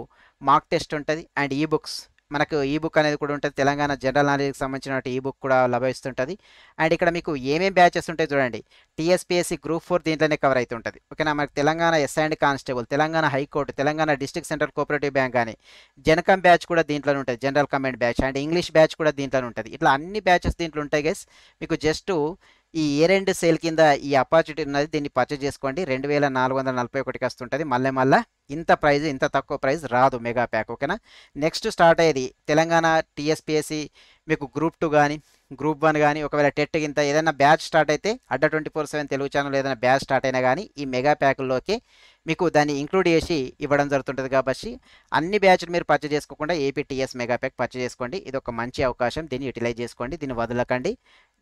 మాక్ టెస్ట్ ఉంటుంది అండ్ ఈ బుక్స్, మనకు ఈ బుక్ అనేది కూడా ఉంటుంది. తెలంగాణ జనరల్ నాలెడ్జ్కి సంబంధించిన ఈ బుక్ కూడా లభిస్తుంటుంది. అండ్ ఇక్కడ మీకు ఏమేమి బ్యాచెస్ ఉంటాయి చూడండి. టీఎస్పీఎస్సీ గ్రూప్ ఫోర్ దీంట్లోనే కవర్ అవుతుంటుంది ఓకేనా? మనకు Telangana S and constable, Telangana high court, Telangana district central cooperative bank కానీ, జనకం బ్యాచ్ కూడా దీంట్లోనే ఉంటుంది, general command batch, and English batch కూడా దీంట్లోనే ఉంటుంది. ఇట్లా అన్ని బ్యాచెస్ దీంట్లో ఉంటాయి గైస్. మీకు జస్ట్ ఈ ఇయర్ ఎండ్ సేల్ కింద ఈ ఆపర్చునిటీ ఉన్నది, దీన్ని పర్చేజ్ చేసుకోండి. రెండు వేల నాలుగు వందల నలభై ఒకటికి వస్తుంటుంది. మళ్ళీ మళ్ళీ ఇంత ప్రైజ్ ఇంత తక్కువ ప్రైజ్ రాదు మెగా ప్యాక్ ఓకేనా? నెక్స్ట్ స్టార్ట్ అయ్యేది తెలంగాణ టీఎస్పీఎస్సీ మీకు గ్రూప్ టూ కానీ, గ్రూప్ వన్ కానీ, ఒకవేళ టెట్ కింద ఏదైనా బ్యాచ్ స్టార్ట్ అయితే Adda twenty four seven Telugu channel ఏదైనా బ్యాచ్ స్టార్ట్ అయినా కానీ ఈ మెగా ప్యాక్లోకి మీకు దాన్ని ఇంక్లూడ్ చేసి ఇవ్వడం జరుగుతుంటుంది. కాబట్టి అన్ని బ్యాచ్లు మీరు పర్చేజ్ చేసుకోకుండా ఏపీటీఎస్ మెగా ప్యాక్ పర్చేజ్ చేసుకోండి. ఇది ఒక మంచి అవకాశం, దీన్ని యూటిలైజ్ చేసుకోండి, దీన్ని వదలకండి.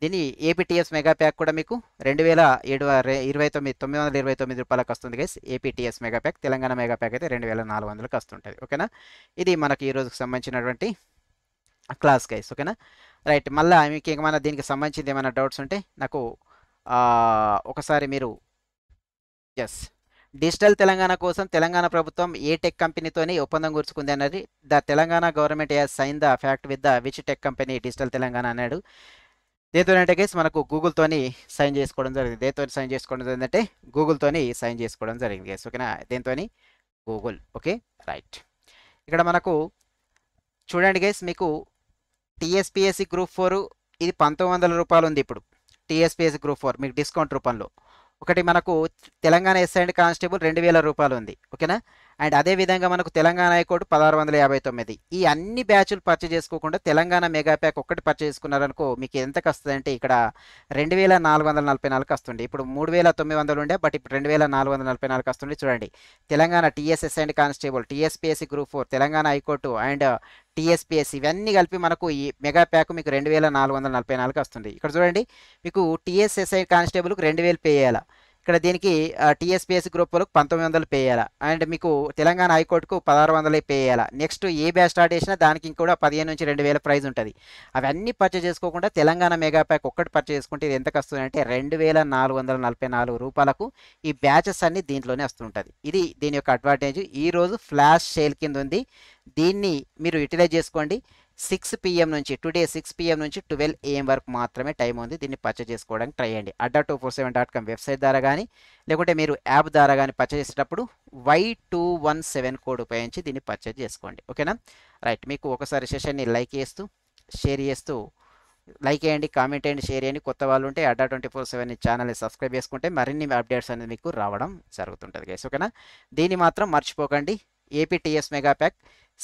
దీన్ని ఏపీటీఎస్ మెగా ప్యాక్ కూడా మీకు రెండు వేల ఏడు ఇరవై తొమ్మిది తొమ్మిది వందల ఇరవై తొమ్మిది రూపాయలకు వస్తుంది guys. APTS mega pack, Telangana mega pack అయితే రెండు వేల నాలుగు వందలకు వస్తుంటుంది ఓకేనా? ఇది మనకు ఈరోజుకి సంబంధించినటువంటి క్లాస్ గైస్ ఓకేనా? రైట్, మళ్ళీ మీకు ఏమైనా దీనికి సంబంధించింది ఏమైనా డౌట్స్ ఉంటే నాకు ఒకసారి మీరు ఎస్ డిజిటల్ తెలంగాణ కోసం తెలంగాణ ప్రభుత్వం ఏ టెక్ కంపెనీతోని ఒప్పందం కుదుర్చుకుంది అన్నది. The Telangana government has sign the fact with the which tech company digital Telangana అన్నాడు. దేనితోనంటే గైస్ మనకు గూగుల్తోని సైన్ చేసుకోవడం జరిగింది. దేనితో సైన్ చేసుకోవడం జరిగిందంటే గూగుల్తోని సైన్ చేసుకోవడం జరిగింది గైస్, ఓకేనా. దేనితోని గూగుల్, ఓకే రైట్. ఇక్కడ మనకు చూడండి గైస్, మీకు టీఎస్పీఎస్సి గ్రూప్ ఫోర్ ఇది పంతొమ్మిది వందల రూపాయలు ఉంది ఇప్పుడు. టీఎస్పీఎస్సి గ్రూప్ ఫోర్ మీకు డిస్కౌంట్ రూపంలో ఒకటి, మనకు తెలంగాణ ఎస్ అండ్ కానిస్టేబుల్ రెండు వేల రూపాయలు ఉంది, ఓకేనా. అండ్ అదేవిధంగా మనకు తెలంగాణ హైకోర్టు పదహారు వందల యాభై తొమ్మిది. ఈ అన్ని బ్యాచ్లు పర్చేజ్ చేసుకోకుండా తెలంగాణ మెగా ప్యాక్ ఒక్కటి పర్చేజ్ చేసుకున్నారనుకో మీకు ఎంతకు వస్తుంది అంటే ఇక్కడ రెండు వేల నాలుగు వందల నలభై నాలుగు వస్తుంది. ఇప్పుడు మూడు వేల తొమ్మిది వందలు ఉండే, బట్ ఇప్పుడు రెండు వేల నాలుగు వందల నలభై నాలుగు వస్తుంది. చూడండి Telangana TSS and constable, TSPSC group four, Telangana high court and TSPS ఇవన్నీ కలిపి మనకు ఈ మెగా ప్యాక్ మీకు రెండు వేల నాలుగు వందల నలభై నాలుగు వస్తుంది. ఇక్కడ చూడండి మీకు టీఎస్ఎస్ఐ కానిస్టేబుల్కి రెండు వేలు పే చేయాలా, ఇక్కడ దీనికి టీఎస్పీఎస్ గ్రూప్ వాళ్ళకు పంతొమ్మిది వందలు పే చేయాలా, అండ్ మీకు తెలంగాణ హైకోర్టుకు పదహారు వందలు పే చేయాలా. నెక్స్ట్ ఏ బ్యాచ్ స్టార్ట్ చేసినా దానికి కూడా పదిహేను నుంచి రెండు వేల ప్రైజ్ ఉంటుంది. అవన్నీ పర్చేజ్ చేసుకోకుండా తెలంగాణ మెగా ప్యాక్ ఒక్కటి పర్చేజ్ చేసుకుంటే ఇది ఎంతకు వస్తుంది అంటే రెండు వేల నాలుగు వందల నలభై నాలుగు రూపాయలకు ఈ బ్యాచెస్ అన్ని దీంట్లోనే వస్తుంటుంది. ఇది దీని యొక్క అడ్వాంటేజ్. ఈరోజు ఫ్లాష్ సేల్ కింద ఉంది, దీన్ని మీరు యూటిలైజ్ చేసుకోండి. సిక్స్ పిఎం నుంచి టుడే సిక్స్ పిఎం నుంచి ట్వెల్వ్ ఏఎం వరకు మాత్రమే టైం ఉంది. దీన్ని పర్చేజ్ చేసుకోవడానికి ట్రై చేయండి. Adda two four seven dot com website ద్వారా కానీ లేకుంటే మీరు యాప్ ద్వారా కానీ పర్చేజ్ చేసేటప్పుడు Y two one seven code ఉపయోగించి దీన్ని పర్చేజ్ చేసుకోండి, ఓకేనా రైట్. మీకు ఒకసారి సెషన్ని లైక్ చేస్తూ షేర్ చేస్తూ లైక్ చేయండి, కామెంట్ చేయండి, షేర్ చేయండి. కొత్త వాళ్ళు ఉంటే అడ్డా ట్వంటీ ఫోర్ సెవెన్ ఛానల్ని సబ్స్క్రైబ్ చేసుకుంటే మరిన్ని అప్డేట్స్ అనేది మీకు రావడం జరుగుతుంటుంది గైస్, ఓకేనా. దీన్ని మాత్రం మర్చిపోకండి. APTS mega pack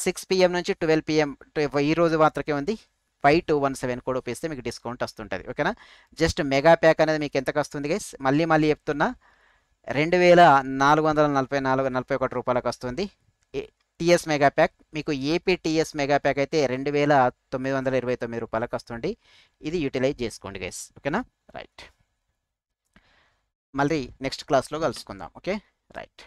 six PM నుంచి ట్వెల్వ్ పిఎం ఈ రోజు మాత్రమే ఉంది. Five two one seven code ఉపయోగిస్తే మీకు డిస్కౌంట్ వస్తుంటుంది, ఓకేనా. జస్ట్ మెగా ప్యాక్ అనేది మీకు ఎంతకు వస్తుంది గైస్, మళ్ళీ మళ్ళీ చెప్తున్నా, రెండు వేల నాలుగు వందల నలభై నాలుగు నలభై ఒకటి రూపాయలకు వస్తుంది టీఎస్ మెగా ప్యాక్. మీకు ఏపీటీఎస్ మెగా ప్యాక్ అయితే రెండు వేల తొమ్మిది వందల ఇరవై తొమ్మిది రూపాయలకు వస్తుంది. ఇది యూటిలైజ్ చేసుకోండి గైస్, ఓకేనా రైట్. మళ్ళీ నెక్స్ట్ క్లాస్లో కలుసుకుందాం, ఓకే రైట్.